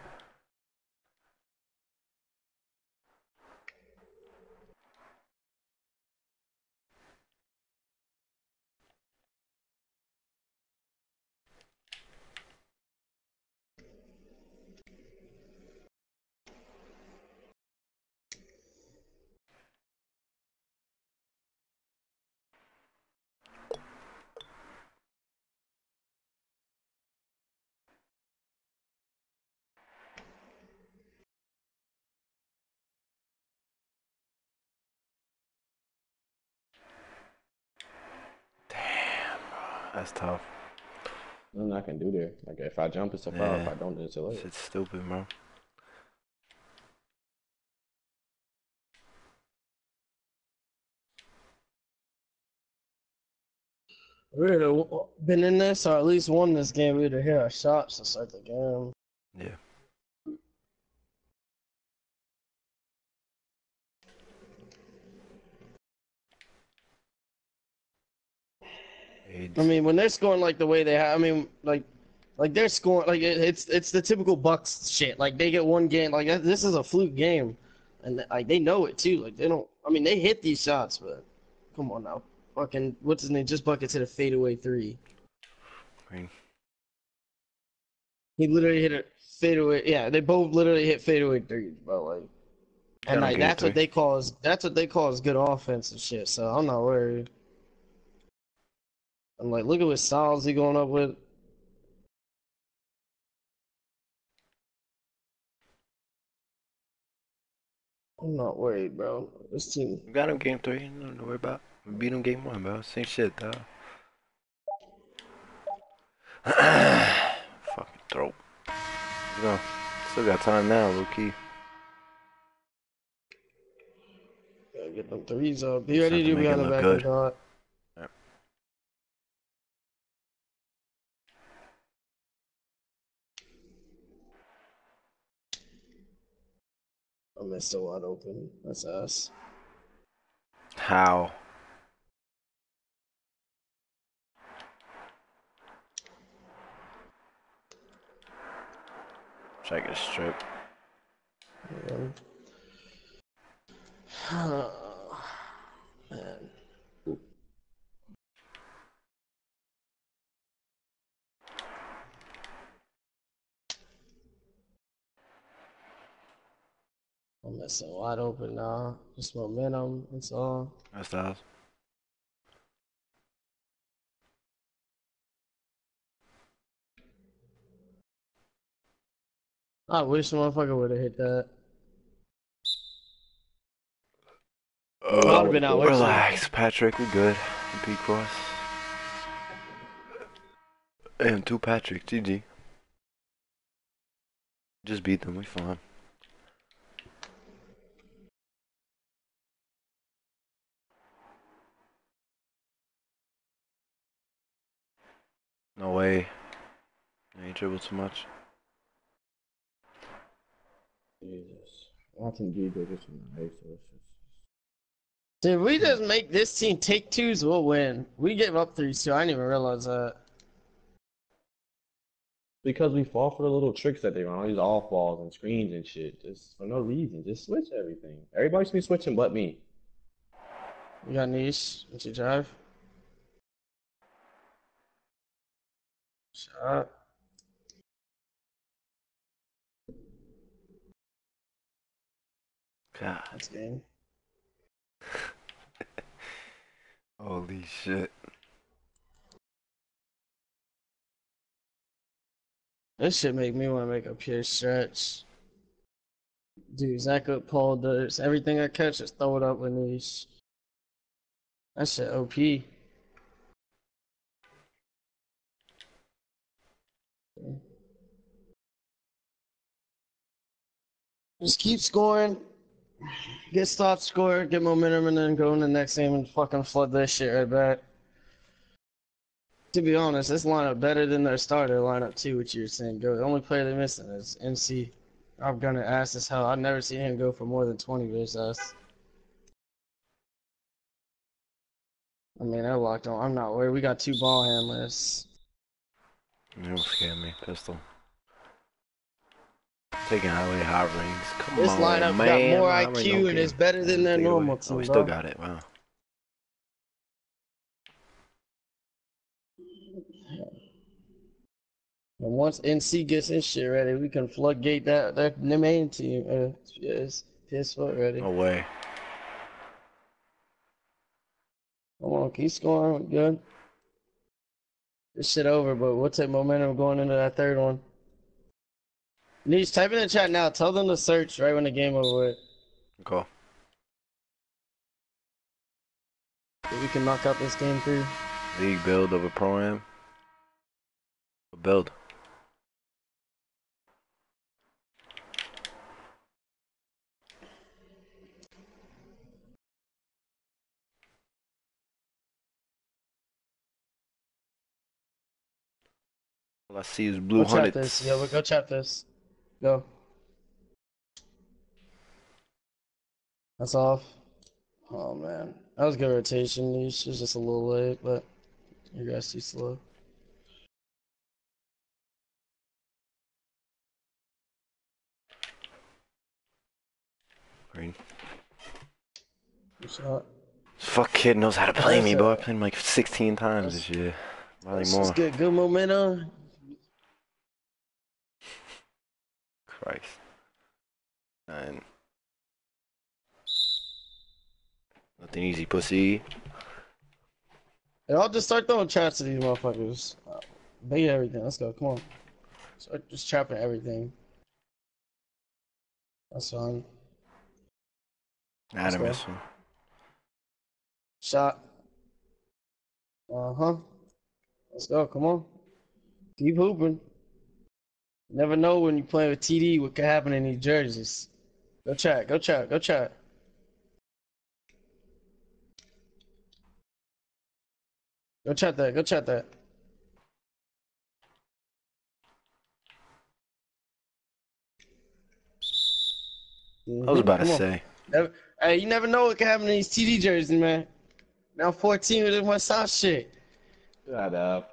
That's tough. Nothing I can do there. Like if I jump, it's a foul. Yeah. If I don't, it's a layup. It's stupid, bro. We would have been in this, or at least won this game. We would have hit our shots to start the game. Yeah. I mean, when they're scoring like the way they have, I mean, like, like they're scoring like it, it's it's the typical Bucks shit. Like they get one game, like this is a fluke game, and like they know it too. Like they don't. I mean, they hit these shots, but come on now, fucking what's his name? Just buckets hit a fadeaway three. Green. He literally hit a fadeaway. Yeah, they both literally hit fadeaway threes, but like, and like that's what they call is that's what they call is good offense and shit. So I'm not worried. I'm like, look at what styles he going up with. I'm not worried, bro. This team. We got him game three. Nothing to worry about. We beat him game one, bro. Same shit, though. Fucking throat. You know, still got time now, low key. Gotta get them threes up. Be ready to be on the back of the dot. I missed a lot open. That's us. How? Check his strip. Yeah. Man. I'm missing wide open now. Just momentum, that's all. That's tough. I wish the motherfucker would have hit that. Oh, I'd have been out relax, there. Patrick. We're good. Pete Cross. And two Patrick. G G. Just beat them. We're fine. No way. I ain't dribbled too much. Jesus. Watching D J just in my face. If we just make this team take twos, we'll win. We gave up threes too. I didn't even realize that. Because we fall for the little tricks that they run, all these off balls and screens and shit. Just for no reason. Just switch everything. Everybody should be switching but me. You got niche. What's your drive? Shot. God, that's game. Holy shit. This shit make me want to make a pure stretch. Dude, Zach up Paul does everything I catch, just throw it up with these. That shit O P. Just keep scoring, get stop, score, get momentum, and then go in the next game and fucking flood this shit right back. To be honest, this lineup better than their starter lineup too, which you're saying. Go. The only player they're missing is M C. I'm gonna ass as hell. I've never seen him go for more than twenty versus us. I mean, I locked on. I'm not worried. We got two ball handlers. You don't scare me, pistol. Taking highway high rings. Come this on, lineup man. Got more I Q ring, okay. And it's better than their normal team. Oh, we still got it. Wow. And once N C gets his shit ready, we can floodgate that that main team. Uh, yes, P S four ready. No way. Come on, keep scoring. We're good. This shit over, but we'll take momentum going into that third one. Niche, type in the chat now. Tell them to search right when the game over with. Cool. So we can knock out this game three. League build of a pro-am. Build. All I see is blue hunted. Go chop this. Yeah, we'll go chop this. Go. That's off. Oh man, that was good rotation. It was just a little late, but you guys too slow. Green. What's up? This fuck kid knows how to play me, bro. I played him like sixteen times this year. Probably more. Just get good momentum. Christ. Nine. Nothing easy, pussy. And I'll just start throwing traps to these motherfuckers. Bait everything. Let's go. Come on. Start just trapping everything. That's fine. Nah, I miss him. Shot. Uh huh. Let's go. Come on. Keep hooping. You never know when you play with T D what could happen in these jerseys. Go chat. Go chat. Go chat. Go chat that. Go chat that. Mm-hmm. I was about Come to on. say. Never, hey, you never know what can happen in these T D jerseys, man. Now fourteen with this one South shit. Shut up.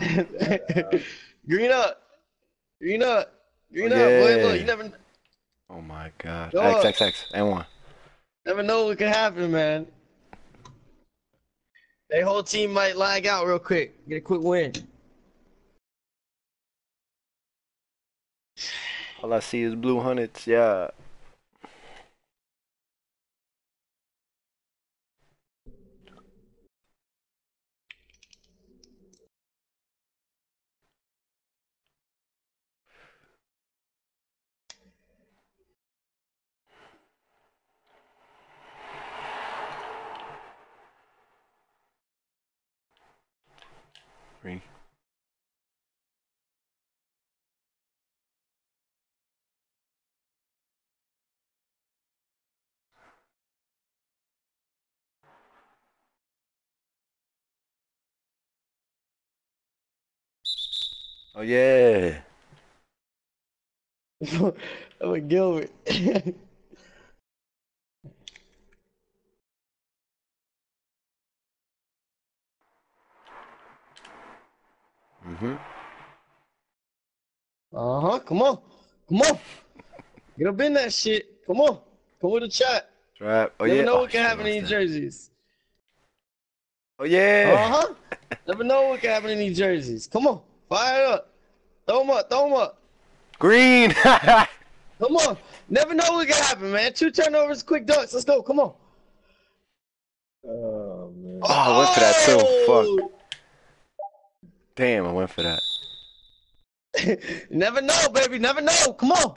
Shut up. Green up. Green up. Green oh, up, yeah. boy. Look, you never. Oh my God. Go X, X, X. And one. Never know what can happen, man. Their whole team might lag out real quick. Get a quick win. All I see is blue hundreds. Yeah. screen. Oh, yeah. I'm a Gilbert. Mm-hmm. Uh-huh. Come on. Come on. Get up in that shit. Come on. Come with the chat. Trap. Oh, Never yeah. know oh, what can happen in these jerseys. Oh, yeah. Uh-huh. Never know what can happen in these jerseys. Come on. Fire it up. Throw them up. Throw them up. Green. Come on. Never know what can happen, man. Two turnovers, quick dunks. Let's go. Come on. Oh, man. Oh, I went for that, too. Fuck. Damn, I went for that. Never know, baby. Never know. Come on.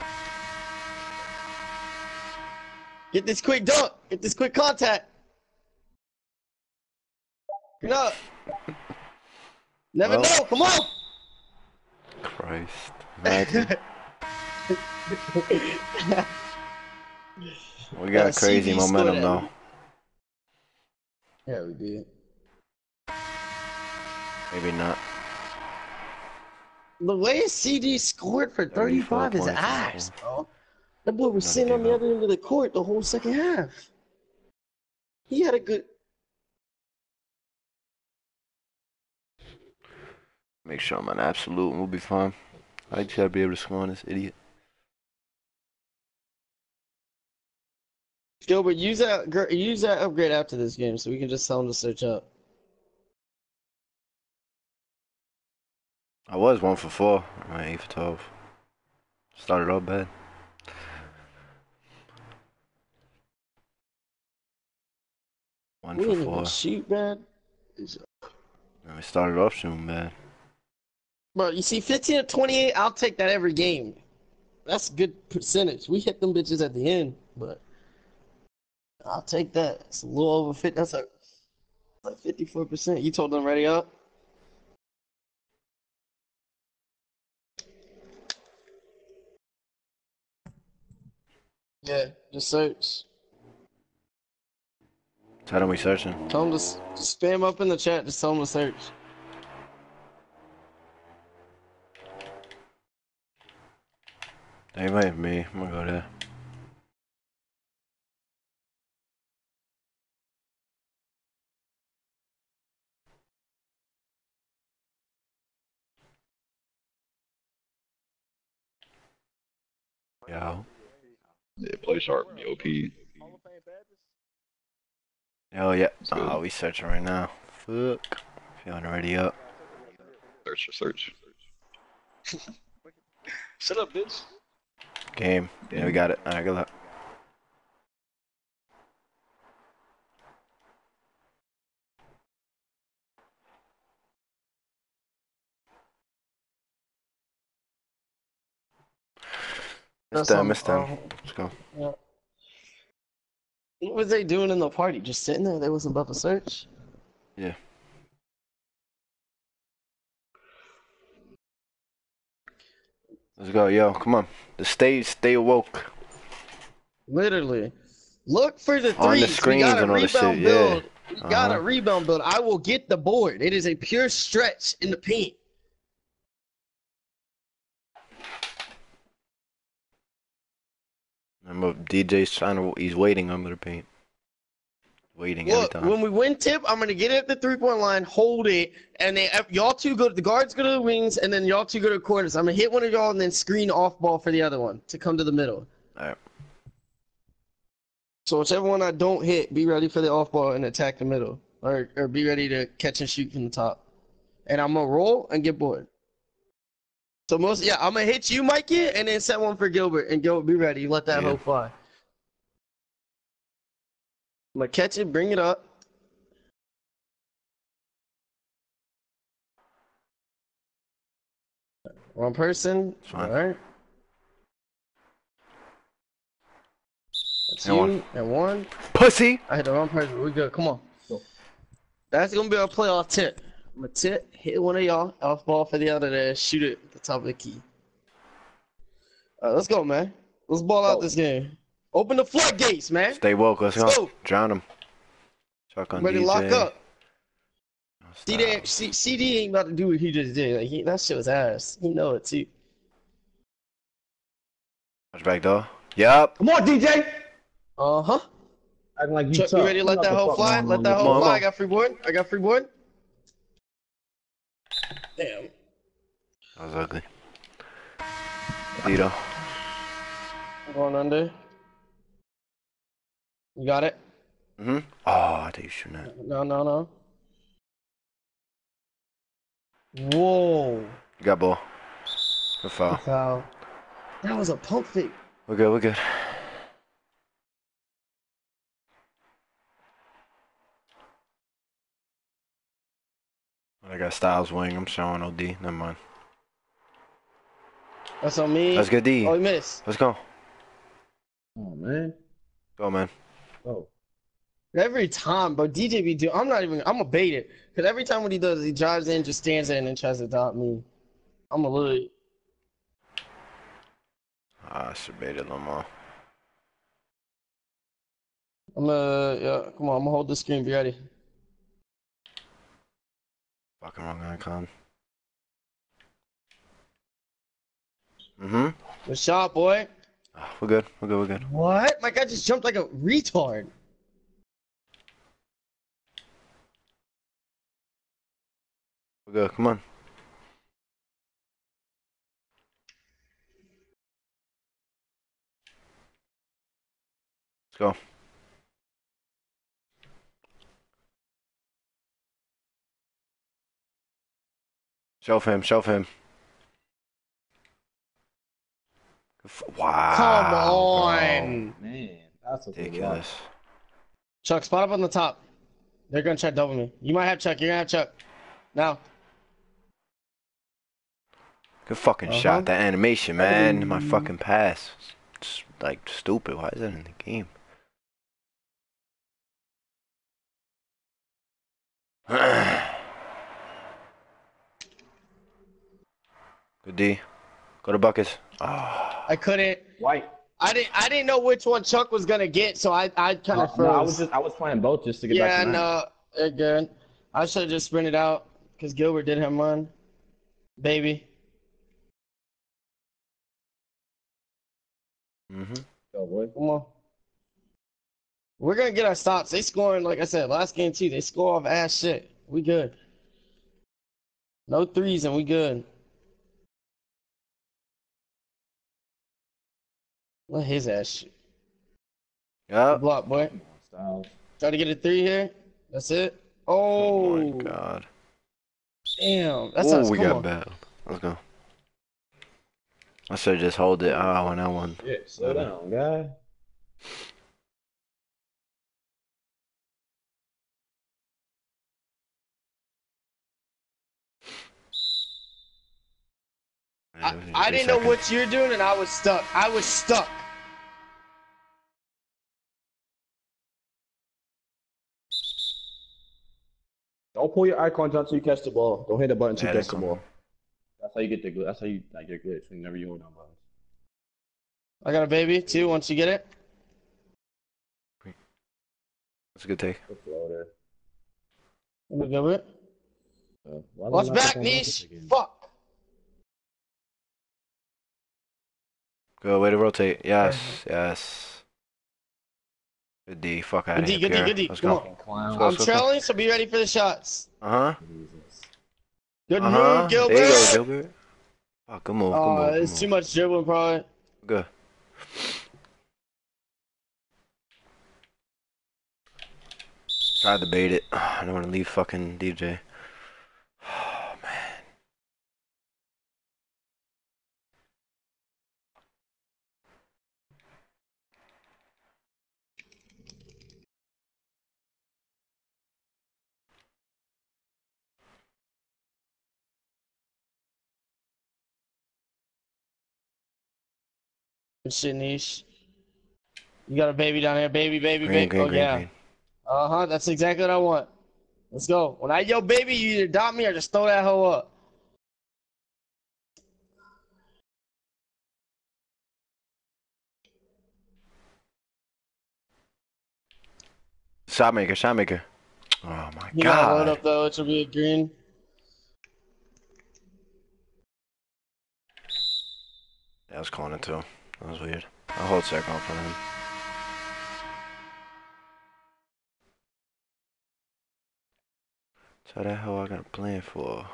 Get this quick dunk. Get this quick contact. Get up. Never well, know. Come on. Christ. We got a crazy momentum, though. Yeah, we did. Maybe not. The way C D scored for thirty-five is ass, bro. That boy was sitting on the other end of the court the whole second half. He had a good... Make sure I'm an absolute and we'll be fine. I just gotta be able to score on this idiot. Gilbert, use that, use that upgrade after this game so we can just tell him to search up. I was one for four, I eight for twelve. Started off bad. One we for didn't four. Even shoot bad. No, we started off shooting bad. Bro, you see, fifteen to twenty-eight. I'll take that every game. That's good percentage. We hit them bitches at the end, but I'll take that. It's a little over fifty. That's like like fifty-four percent. You told them ready up. Yeah, just search. How do we search him? Tell him to just spam up in the chat. Just tell him to search. They might have me. I'm gonna go there. Yeah. Yeah, play sharp, O P. Oh yeah. Oh, we searching right now. Fuck. Feeling already up. Search, search. Shut up, bitch. Game. Yeah, yeah, we got it. Alright, good luck. Missed them, missed them. Let's go. Yeah. What was they doing in the party? Just sitting there? They wasn't about to search? Yeah. Let's go, yo. Come on. The stage, stay awoke. Literally. Look for the threes. On the screens and all the shit, yeah. You got a rebound build. I will get the board. It is a pure stretch in the paint. Remember, D J's trying to, he's waiting under the paint. Waiting Look, every time. When we win tip, I'm going to get it at the three-point line, hold it, and they y'all two go, the guards go to the wings, and then y'all two go to the corners. I'm going to hit one of y'all and then screen off ball for the other one to come to the middle. All right. So whichever one I don't hit, be ready for the off ball and attack the middle, or, or be ready to catch and shoot from the top. And I'm going to roll and get bored. So most, yeah, I'm going to hit you, Mikey, and then set one for Gilbert, and Gilbert, be ready. Let that yeah. hoe fly. I'm gonna catch it, bring it up. One person. All right. That's and you one. and one. Pussy. I hit the wrong person. We good. Come on. Go. That's gonna be our playoff tip. my tip, hit one of y'all, off ball for the other there, shoot it at the top of the key. All right, let's go, man. Let's ball out oh. this game. Open the floodgates, man. Stay woke. Let's, let's go. go. Drown them. Chuck on Ready D J. Ready to lock up. D J, C, C D ain't about to do what he just did. Like he, that shit was ass. He know it, too. Watch back door. Yup. Come on, D J. Uh-huh. Acting like you Chuck, tough. You ready to let that hoe fly? Let that hoe fly. I got free board. I got free board. Damn. That was ugly. Dito. I'm going under. You got it? Mm-hmm. Oh, I thought you shouldn't have. No, no, no. Whoa. You got ball. Good foul. Good foul. That was a pump fake. We're good, we're good. I got Styles wing. I'm showing O D. Never mind. That's on me. Let's get D. Oh, he missed. Let's go. Oh, man. Go, man. Oh. Every time, bro, D J be doing. I'm not even. I'm going to bait it. Because every time what he does, he drives in, just stands in, and tries to dot me. I'm a little. I should bait it, Lamar. I'm going to. Yeah, come on. I'm going to hold the screen. Be ready. Fucking wrong icon. Mm-hmm. Good shot, boy. Oh, we're good. We're good. We're good. What? My guy just jumped like a retard. We're good. Come on. Let's go. Shelf him, shelf him. Wow. Come on. Bro. Man, that's ridiculous. Chuck, spot up on the top. They're going to try to double me. You might have Chuck. You're going to have Chuck. Now. Good fucking uh-huh. shot. That animation, man. Mm-hmm. My fucking pass. It's like stupid. Why is that in the game? Good D. Go to buckets. Oh. I couldn't. White. I didn't. I didn't know which one Chuck was gonna get, so I I kind of no, froze. No, I was just I was playing both just to get yeah, back to Yeah, no, it good. I should have just sprinted out because Gilbert did have mine, baby. Mhm. Mm Go boy. Come on. We're gonna get our stops. They scoring like I said last game too. They score off ass shit. We good. No threes and we good. Let his ass shoot. Yeah. Block, boy. Try to get a three here. That's it. Oh. Oh my God. Damn. That's oh, we got battled. Let's go. I should just hold it. Ah, oh, when I won. Yeah, slow down, guy. I, I didn't know what you were doing, and I was stuck. I was stuck. Don't pull your icon down until you catch the ball. Don't hit the button until you catch the ball. That's how you get the glitch. That's how you like your glitch whenever you hold on buttons. I got a baby too. Once you get it, that's a good take. Good floater. Look over it. Uh, Watch back, Niche. Fuck. Good way to rotate. Yes, yes. Good D. Fuck out of here. Good D, good D, good D. Let's go. I'm trailing, so be ready for the shots. Uh huh. Good move, Gilbert. There you go, Gilbert. Oh, good move. Uh, it's too much dribbling, probably. Good. Tried to bait it. I don't want to leave fucking D J. Shit, Niche. You got a baby down there, baby, baby, green, baby. Green, oh green, yeah. Green. Uh huh. That's exactly what I want. Let's go. When I yell baby, you either adopt me or just throw that hoe up. Shot maker, shot maker. Oh my god. You gotta load up though, it should be a green. Yeah, I was calling it too. That was weird. I'll hold second off on him. So that hell I got a plan for.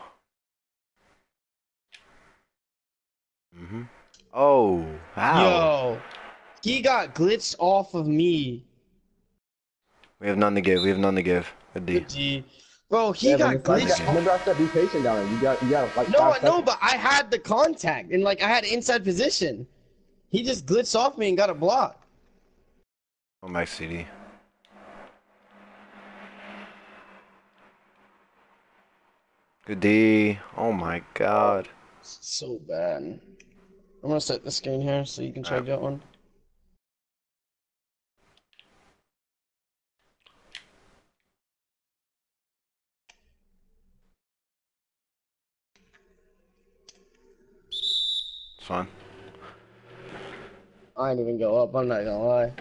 Mm-hmm. Oh, wow. Yo, he got glitched off of me. We have none to give. We have none to give. A D. A D. Bro, he yeah, got glitched. I remember I said be patient down there. You got, you got like. No, no, but I had the contact and like I had inside position. He just glitched off me and got a block. Oh my C D. Good D. Oh my god. So bad. I'm gonna set the screen here so you can try that one. It's fine. I didn't even go up, I'm not gonna lie.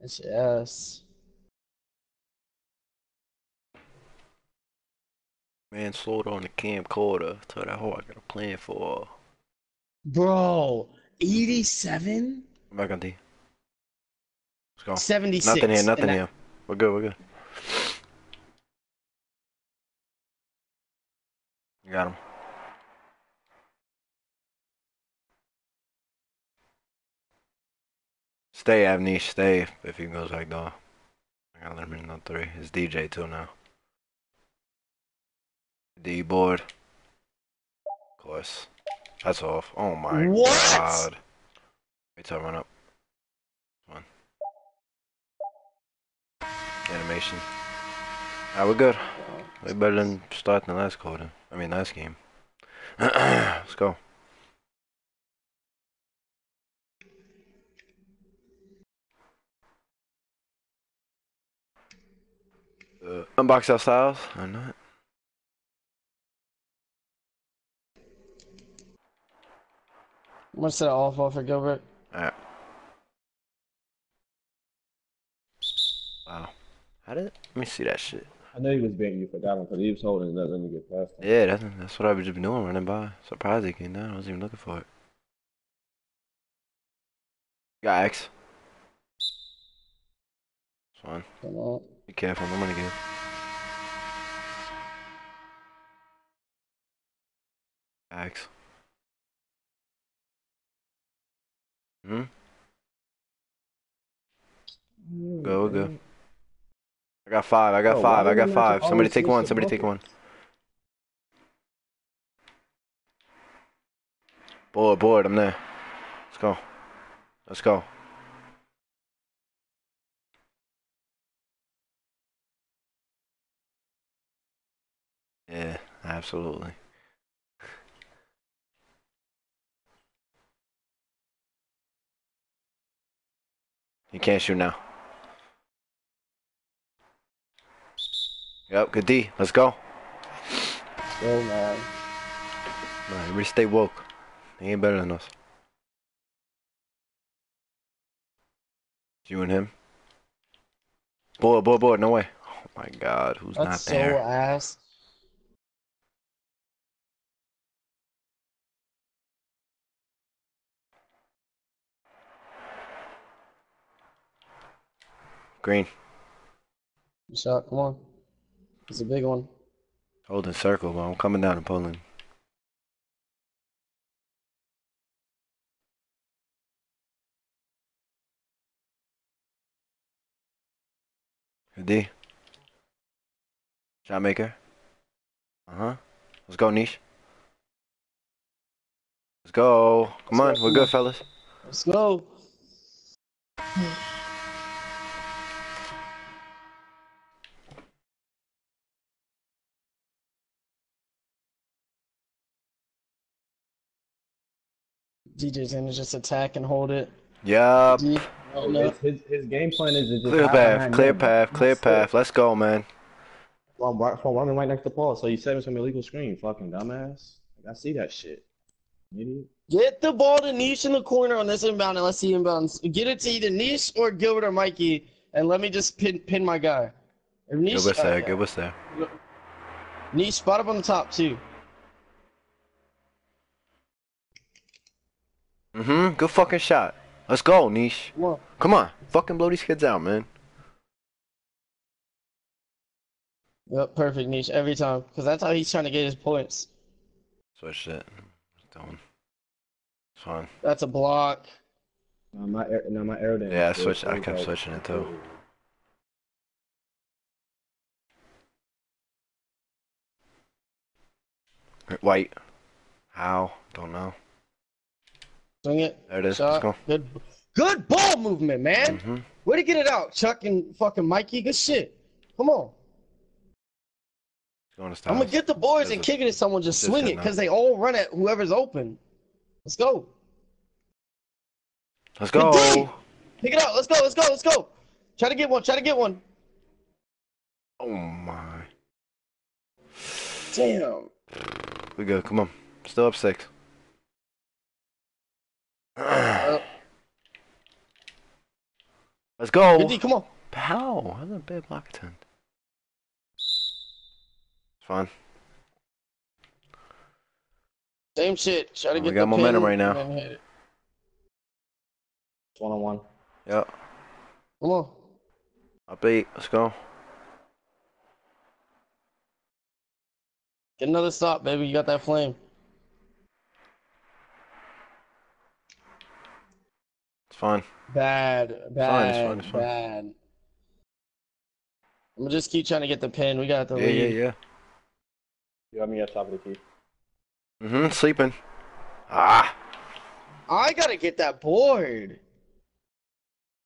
It's ass. Man, slowed on the camcorder. So that hoe I got a plan for. Bro, eighty-seven? I'm back on D. Let's go. seventy-six. Nothing here, nothing here. We're good, we're good. You got him. Stay, Avnish, stay if he goes like that. I gotta let him in on three. It's D J too now. D board. Of course. That's off. Oh my what? god. Wait till I run up. Come on. Animation. Alright, we're good. Way better than starting the last quarter. I mean, last game. Let's go. Uh, unbox our styles or not? I'm gonna set it off off for Gilbert. Alright. Wow. How did it? Let me see that shit. I know he was beating you for that one because he was holding nothing to get past him. Yeah, that's, that's what I was just doing running by. Surprised he came down. I wasn't even looking for it. Got X. It's fine. Come on. Be careful, no money game. Axe. Hmm? Go, go. I got five, I got oh, five, I got five. Somebody take one, somebody take one. Board, board, I'm there. Let's go. Let's go. Yeah, absolutely. You can't shoot now. Yep, good D. Let's go. Oh, man. Man, we stay woke. He ain't better than us. It's you and him. Boy, boy, boy. No way. Oh, my God. Who's That's not so there? That's so ass. Green. Shot, come on. It's a big one. Holding circle, but I'm coming down and pulling. Good D. Shot maker. Uh huh. Let's go, Niche. Let's go. Come on, we're good, fellas. Let's go. D J's in to just attack and hold it. Yup. Oh, no. his, his, his game plan is to just... Clear path, clear path, clear path. Let's go, man. Well, I'm, right, I'm running right next to Paul, so you said it's an illegal screen, fucking dumbass. Like, I see that shit. Idiot. Get the ball to Niche in the corner on this inbound, and let's see inbounds. Get it to either Niche or Gilbert or Mikey, and let me just pin pin my guy. Niche, Gilbert's there, uh, Gilbert's there. Niche, spot up on the top, too. Mm-hmm, good fucking shot. Let's go, Niche. Come on. Come on, fucking blow these kids out, man. Yep, perfect, Niche, every time. Because that's how he's trying to get his points. Switch it. It's fine. That's a block. No, my, no, my arrow didn't. Yeah, I, switched, I kept switching it, too. White. How? Don't know. Swing it. There it is. Shot. Let's go. Good, good ball movement, man. Mm-hmm. Way to get it out, Chuck and fucking Mikey. Good shit. Come on. Going to I'm gonna get the boys There's and kick it at someone. Just swing it, cause they all run at whoever's open. Let's go. Let's go. Pick it out. Let's go. Let's go. Let's go. Try to get one. Try to get one. Oh my. Damn. We go. Come on. Still up six. Uh, Let's go. Good D, come on. Pow. I'm a bad block attempt. Fine. Same shit. Try to get we got the momentum pin right now. It's one on one. Yep. Come on. Up eight. Let's go. Get another stop, baby. You got that flame. It's fine. Bad. Bad. Fine, it's fine, it's fine. Bad. I'm gonna just keep trying to get the pin. We got the yeah, lead. Yeah, yeah, yeah. You got me at top of the key. Mm-hmm, sleeping. Ah! I gotta get that board!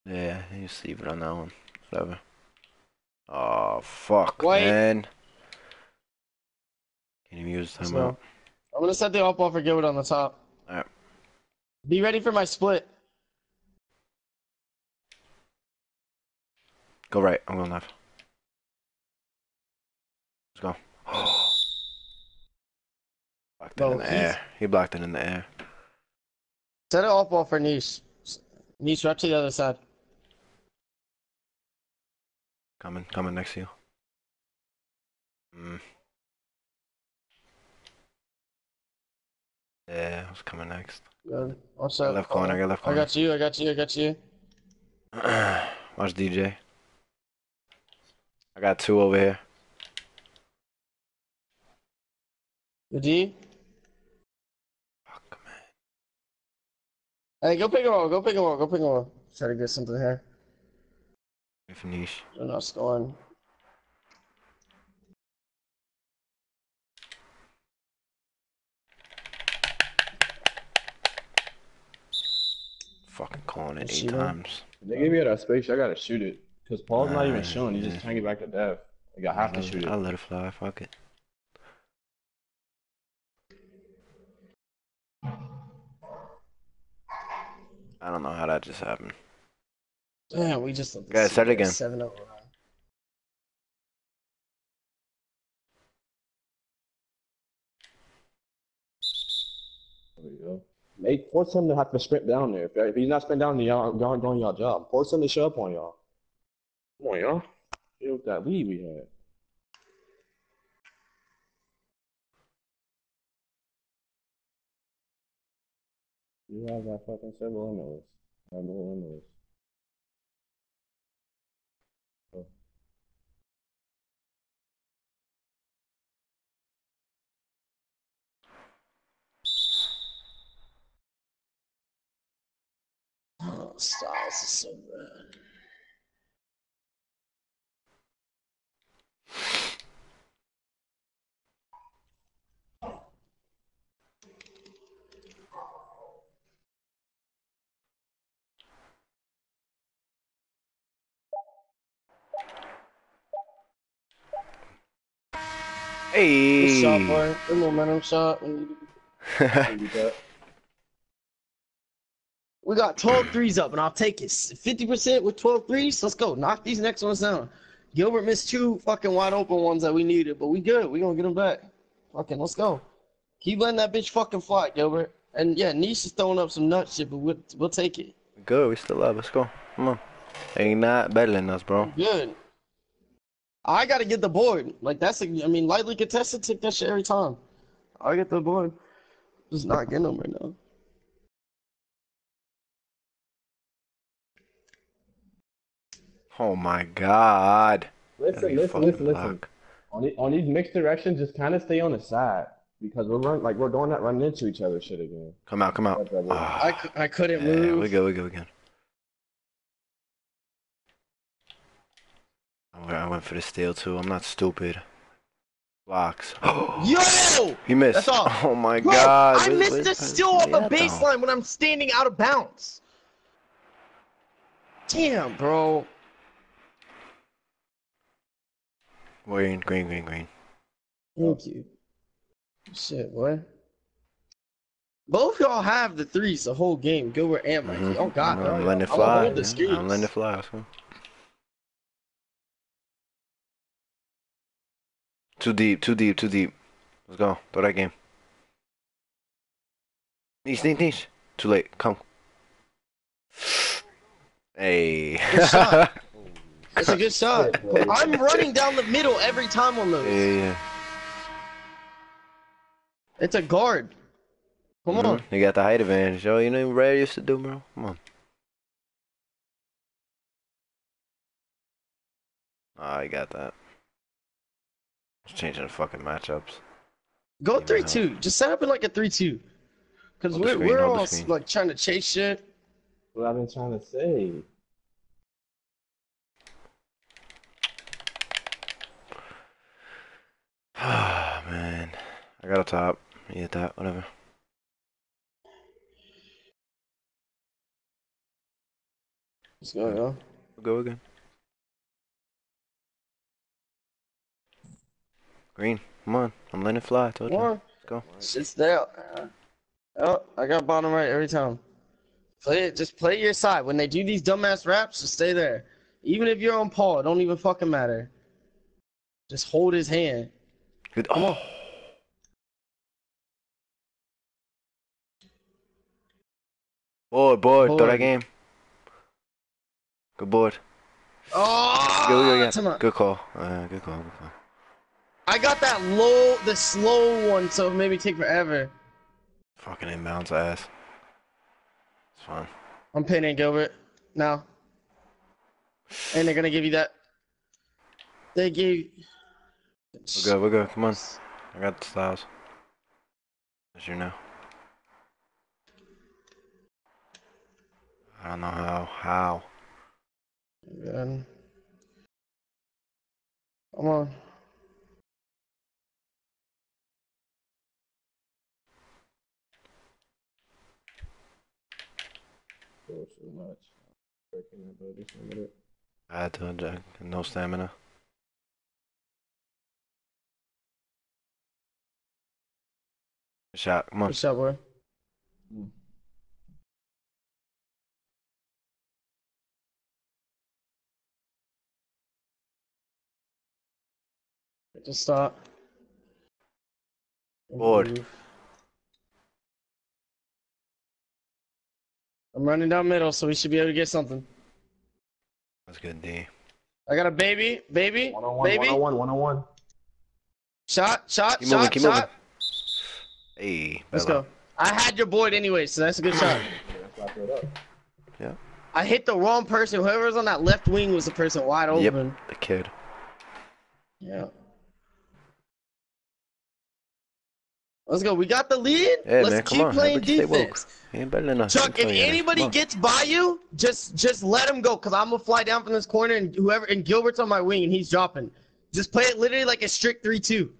Yeah, you sleep it on that one. Whatever. Oh, fuck, White. Man. Can you use the timeout? I'm gonna set the up off for Gilbert on the top. Alright. Be ready for my split. Go right, I'm going left. Let's go. Blocked no, it in the air. He blocked it in the air. Set it off ball for Niche. Niche, right to the other side. Coming, coming next to you. Mm. Yeah, I was coming next. Good. What's up? Left corner, I got left corner. I got you, I got you, I got you. Watch D J. I got two over here. The D? Hey, go pick him up, go pick him up, go pick him up. Try to get something here. If Niche. They're not scoring. Fucking calling it eight times. If they give me that space, I gotta shoot it. Cause Paul's nah, not even shooting, he yeah. just can't get back to death. Like, I have I to shoot it. I'll let it fly, fuck it. I don't know how that just happened. Yeah, we just let gotta start again. Seven over. There you go. Make force him to have to sprint down there. If he's not sprint down there, y'all aren't doing y'all job. Force him to show up on y'all. Come on, y'all. Deal with that lead we had. You have that fucking several windows. Several windows. Oh. Oh, Styles is so bad. Hey. Good shot, boy. Good momentum shot. We got twelve threes up, and I'll take it. fifty percent with twelve threes. Let's go. Knock these next ones down. Gilbert missed two fucking wide open ones that we needed, but we good. We gonna get him back. Fucking let's go. Keep letting that bitch fucking fly, Gilbert. And yeah, Niche is throwing up some nut shit, but we'll, we'll take it. Good, we still up. Let's go. Come on. Ain't not better than us, bro. Good. I gotta get the board. Like that's, a, I mean, lightly contested take that shit every time. I get the board. Just not getting them right now. Oh my God! Listen, listen, listen, listen. On, the, on these mixed directions, just kind of stay on the side because we're run, like we're going out running into each other shit again. Come out, come out. Oh, I I couldn't yeah, move. We go, we go again. I went for the steal too. I'm not stupid. Blocks. Yo! He missed. That's all. Oh my Bro, God! I missed a steal off a baseline when I'm standing out of bounds. Damn, bro. Green, green, green, green. Thank you. Shit, boy. Both y'all have the threes the whole game. Gilbert and Mikey. Mm-hmm. Oh, God. I'm, I'm letting it fly. I'm, I'm letting it fly. So. Too deep, too deep, too deep. Let's go. Throw that game. Niche, niche, niche. Too late. Come. Hey. Good shot. That's a good shot. I'm running down the middle every time on those. Yeah, yeah. It's a guard. Come mm-hmm. on. You got the height advantage, yo. You know what Brad used to do, bro? Come on. Ah, oh, you got that. Just changing the fucking matchups. Go three two. Just set up in like a three two. Because we're, we're all like trying to chase shit. What I've been trying to say. Ah, man. I got a top. You hit that, whatever. Let's go, yo. We'll go again. Green, come on. I'm letting it fly. I told you. Let's go. Shit's there. Oh, I got bottom right every time. Play it. Just play your side. When they do these dumbass raps, just stay there. Even if you're on Paul, it don't even fucking matter. Just hold his hand. Good. Come on. Board, board, board. Throw that game. Good board. Oh, go, go, go. Good call. Uh, good call. Good call. I got that low, the slow one, so it made me take forever. Fucking inbounds ass. It's fine. I'm pinning Gilbert. No. And they're gonna give you that. They gave. We're good, we're good, come on. I got the styles. As you know. I don't know how, how. Good. Come on. So much. I had to, no stamina. Shot, come on. Good shot, boy. Mm. Just stop. Board. I'm running down middle, so we should be able to get something. That's good, D. I got a baby, baby, one-on-one, baby. one-on-one, one-on-one. Shot, shot, keep shot, moving, keep shot. Moving. Hey, let's go. I had your board anyway, so that's a good shot. Yeah. I hit the wrong person. Whoever was on that left wing was the person wide open. Yep, the kid. Yeah. Let's go. We got the lead. Yeah, Let's man, keep on. playing defense. Ain't better than us. Chuck, if anybody gets by you, just just let him go, cause I'm gonna fly down from this corner, and whoever and Gilbert's on my wing, and he's dropping. Just play it literally like a strict three two.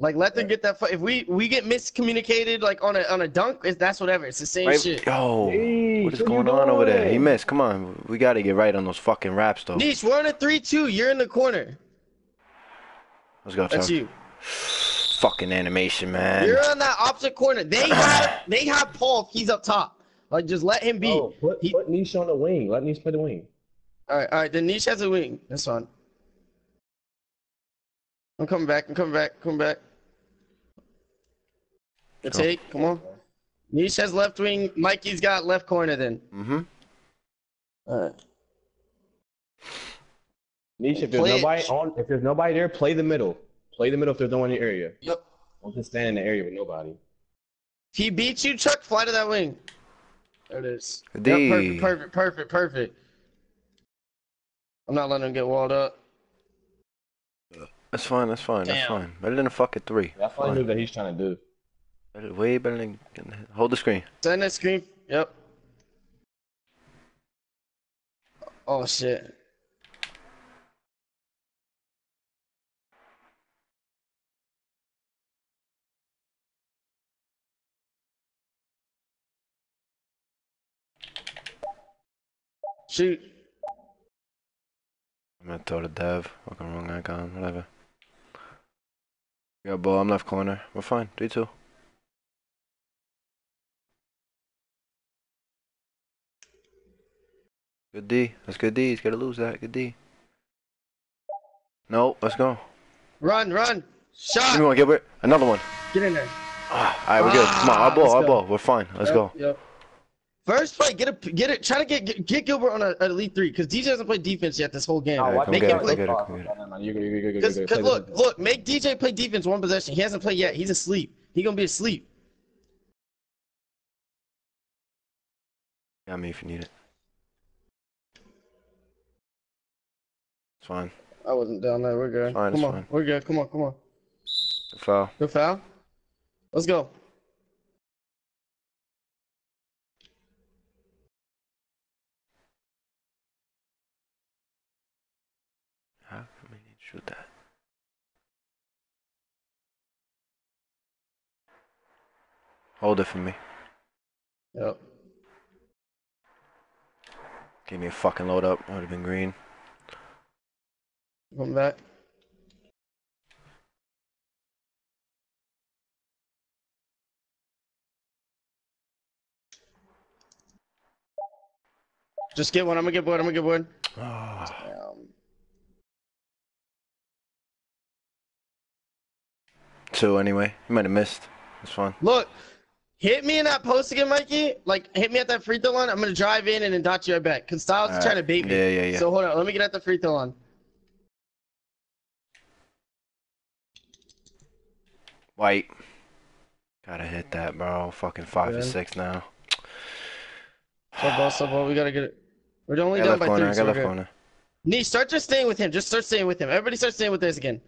Like let them get that. If we we get miscommunicated, like on a on a dunk, it's, that's whatever. It's the same right. shit. Yo, hey, what is going, going on over there? He missed. Come on, we gotta get right on those fucking raps though. Niche, we're on a three two. You're in the corner. Let's go. That's Chuck. you. Fucking animation, man. You're on that opposite corner. They have they have Paul. He's up top. Like just let him be. Oh, put, he, put Niche on the wing. Let Niche play the wing. All right, all right. Then Niche has a wing. That's fine. I'm coming back. I'm coming back. Come back. The cool. take. Come on. Niche has left wing. Mikey's got left corner then. Mm-hmm. All right. Niche, if there's play nobody it. on, if there's nobody there, play the middle. Play the middle if there's no one in the area. Yep. Don't just stand in the area with nobody. If he beats you, Chuck, fly to that wing. There it is. Yep, perfect, perfect, perfect, perfect. I'm not letting him get walled up. That's fine, that's fine, Damn. that's fine. Better than a fucking three. That's what I knew that he's trying to do. Better, way better than... Hold the screen. Send that screen. Yep. Oh, shit. Shoot. I'm gonna throw the dev. Fucking wrong icon, whatever. Got ball, I'm left corner. We're fine. three two. Good D. That's good D. He's gotta lose that. Good D. No, let's go. Run, run. Shot. Give me one, Gilbert. Another one. Get in there. Ah, Alright, we're ah, good. Come on, our ball, our ball. We're fine. Let's yep, go. Yep. First fight, get a get it. Try to get get, get Gilbert on a, an elite three, cause D J hasn't played defense yet this whole game. Right, make him play. Cause, cause look, look, make D J play defense one possession. He hasn't played yet. He's asleep. He gonna be asleep. Got me if you need it. It's fine. I wasn't down there. We're good. It's fine, come it's on, fine. we're good. Come on, come on. Good foul. Good foul. Let's go. Shoot that. Hold it for me. Yep. Give me a fucking load up. I would have been green. Come back. Just get one. I'm gonna get one. I'm gonna get one. Oh. Two anyway. You might have missed. It's fine. Look, hit me in that post again, Mikey. Like, hit me at that free throw line. I'm gonna drive in and then dot you right back. Because Styles is trying to bait me. Yeah, yeah, yeah. So hold on. Let me get at the free throw line. White. Gotta hit that, bro. Fucking five yeah. or six now. So ball, so ball. We gotta get it. We're only down by corner. three. I got so left corner. Nee, start just staying with him. Just start staying with him. Everybody start staying with this again.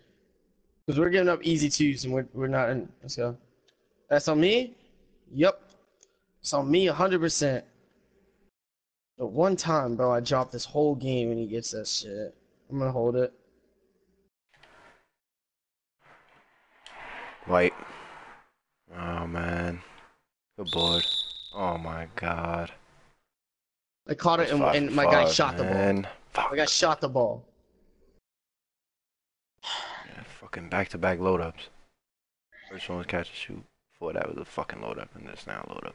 Cause we're giving up easy twos and we're we're not in. Let's go. That's on me. Yep. It's on me one hundred percent. The one time, bro, I dropped this whole game and he gets that shit. I'm gonna hold it. White. Oh man. Good board. Oh my god. I caught it and, fuck, and my fuck, guy shot man. the ball. Fuck. My guy shot the ball. Fucking back-to-back load-ups. First one was catch and shoot. Before that was a fucking load-up, and it's now a load-up.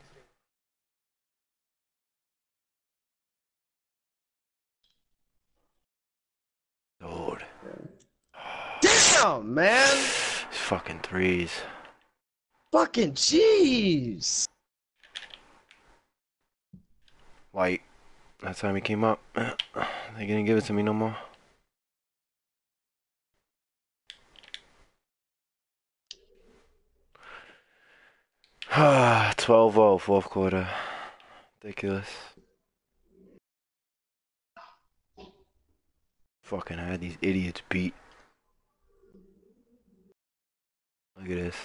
Lord. Damn, man! These fucking threes. Fucking jeez! White. That time he came up. They didn't give it to me no more. twelve oh, fourth quarter. Ridiculous. Fucking I had these idiots beat. Look at this.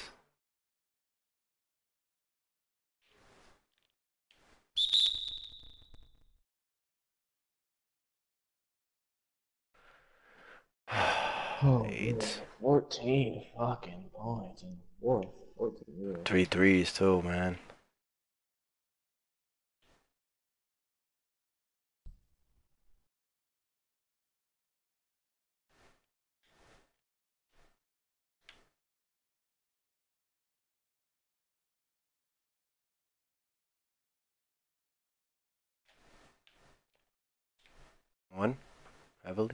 Oh, eight. fourteen fucking points in the fourth. Three threes too, man. One, heavily.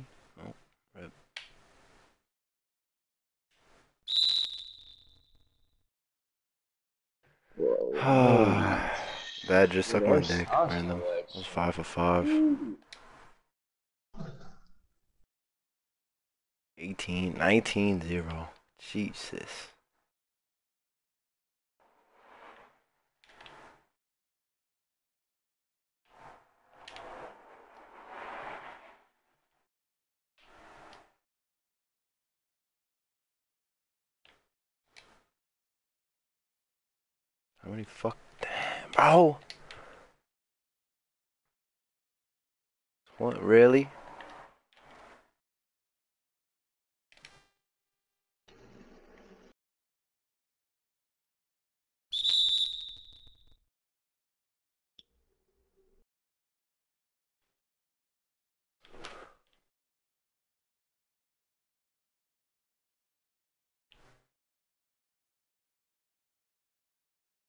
Bad just sucked my dick. Random. It was five for five. eighteen, nineteen, zero. Jesus. How many fuck? Damn, bro. What, really?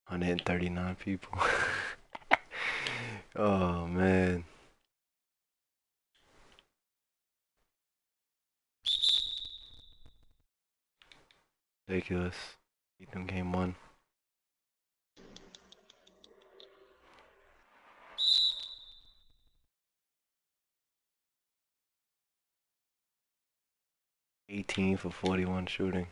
one hundred thirty-nine people. Oh, man. Ridiculous. Beat them game one. eighteen for forty-one shooting.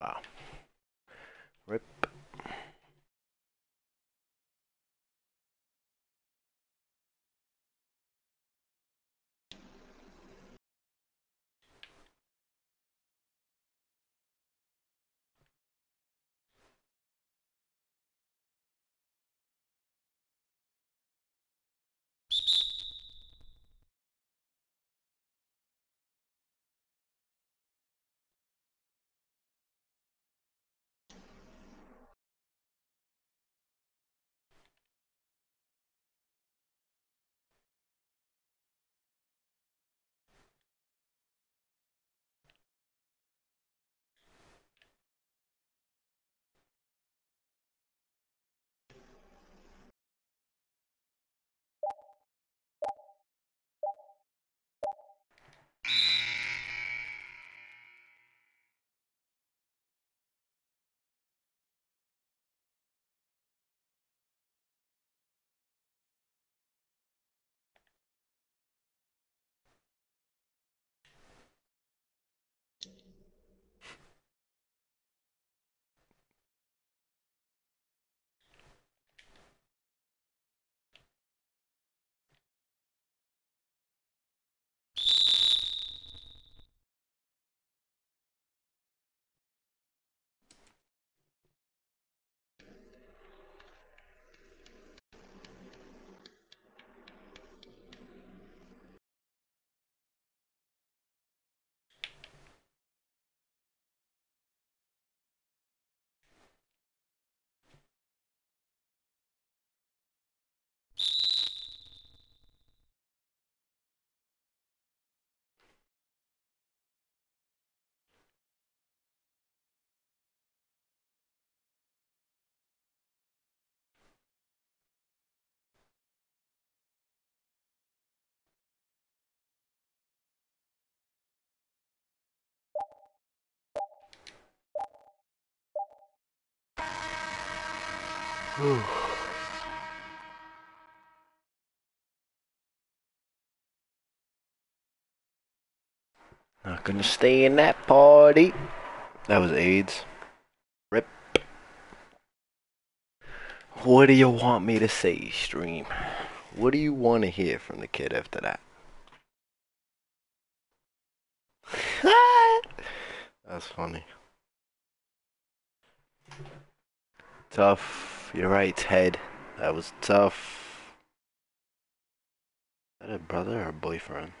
Wow. Rip. Ooh. Not gonna stay in that party. That was AIDS. Rip. What do you want me to say, stream? What do you want to hear from the kid after that? That's funny. Tough. You're right, Ted. That was tough. Is that a brother or a boyfriend?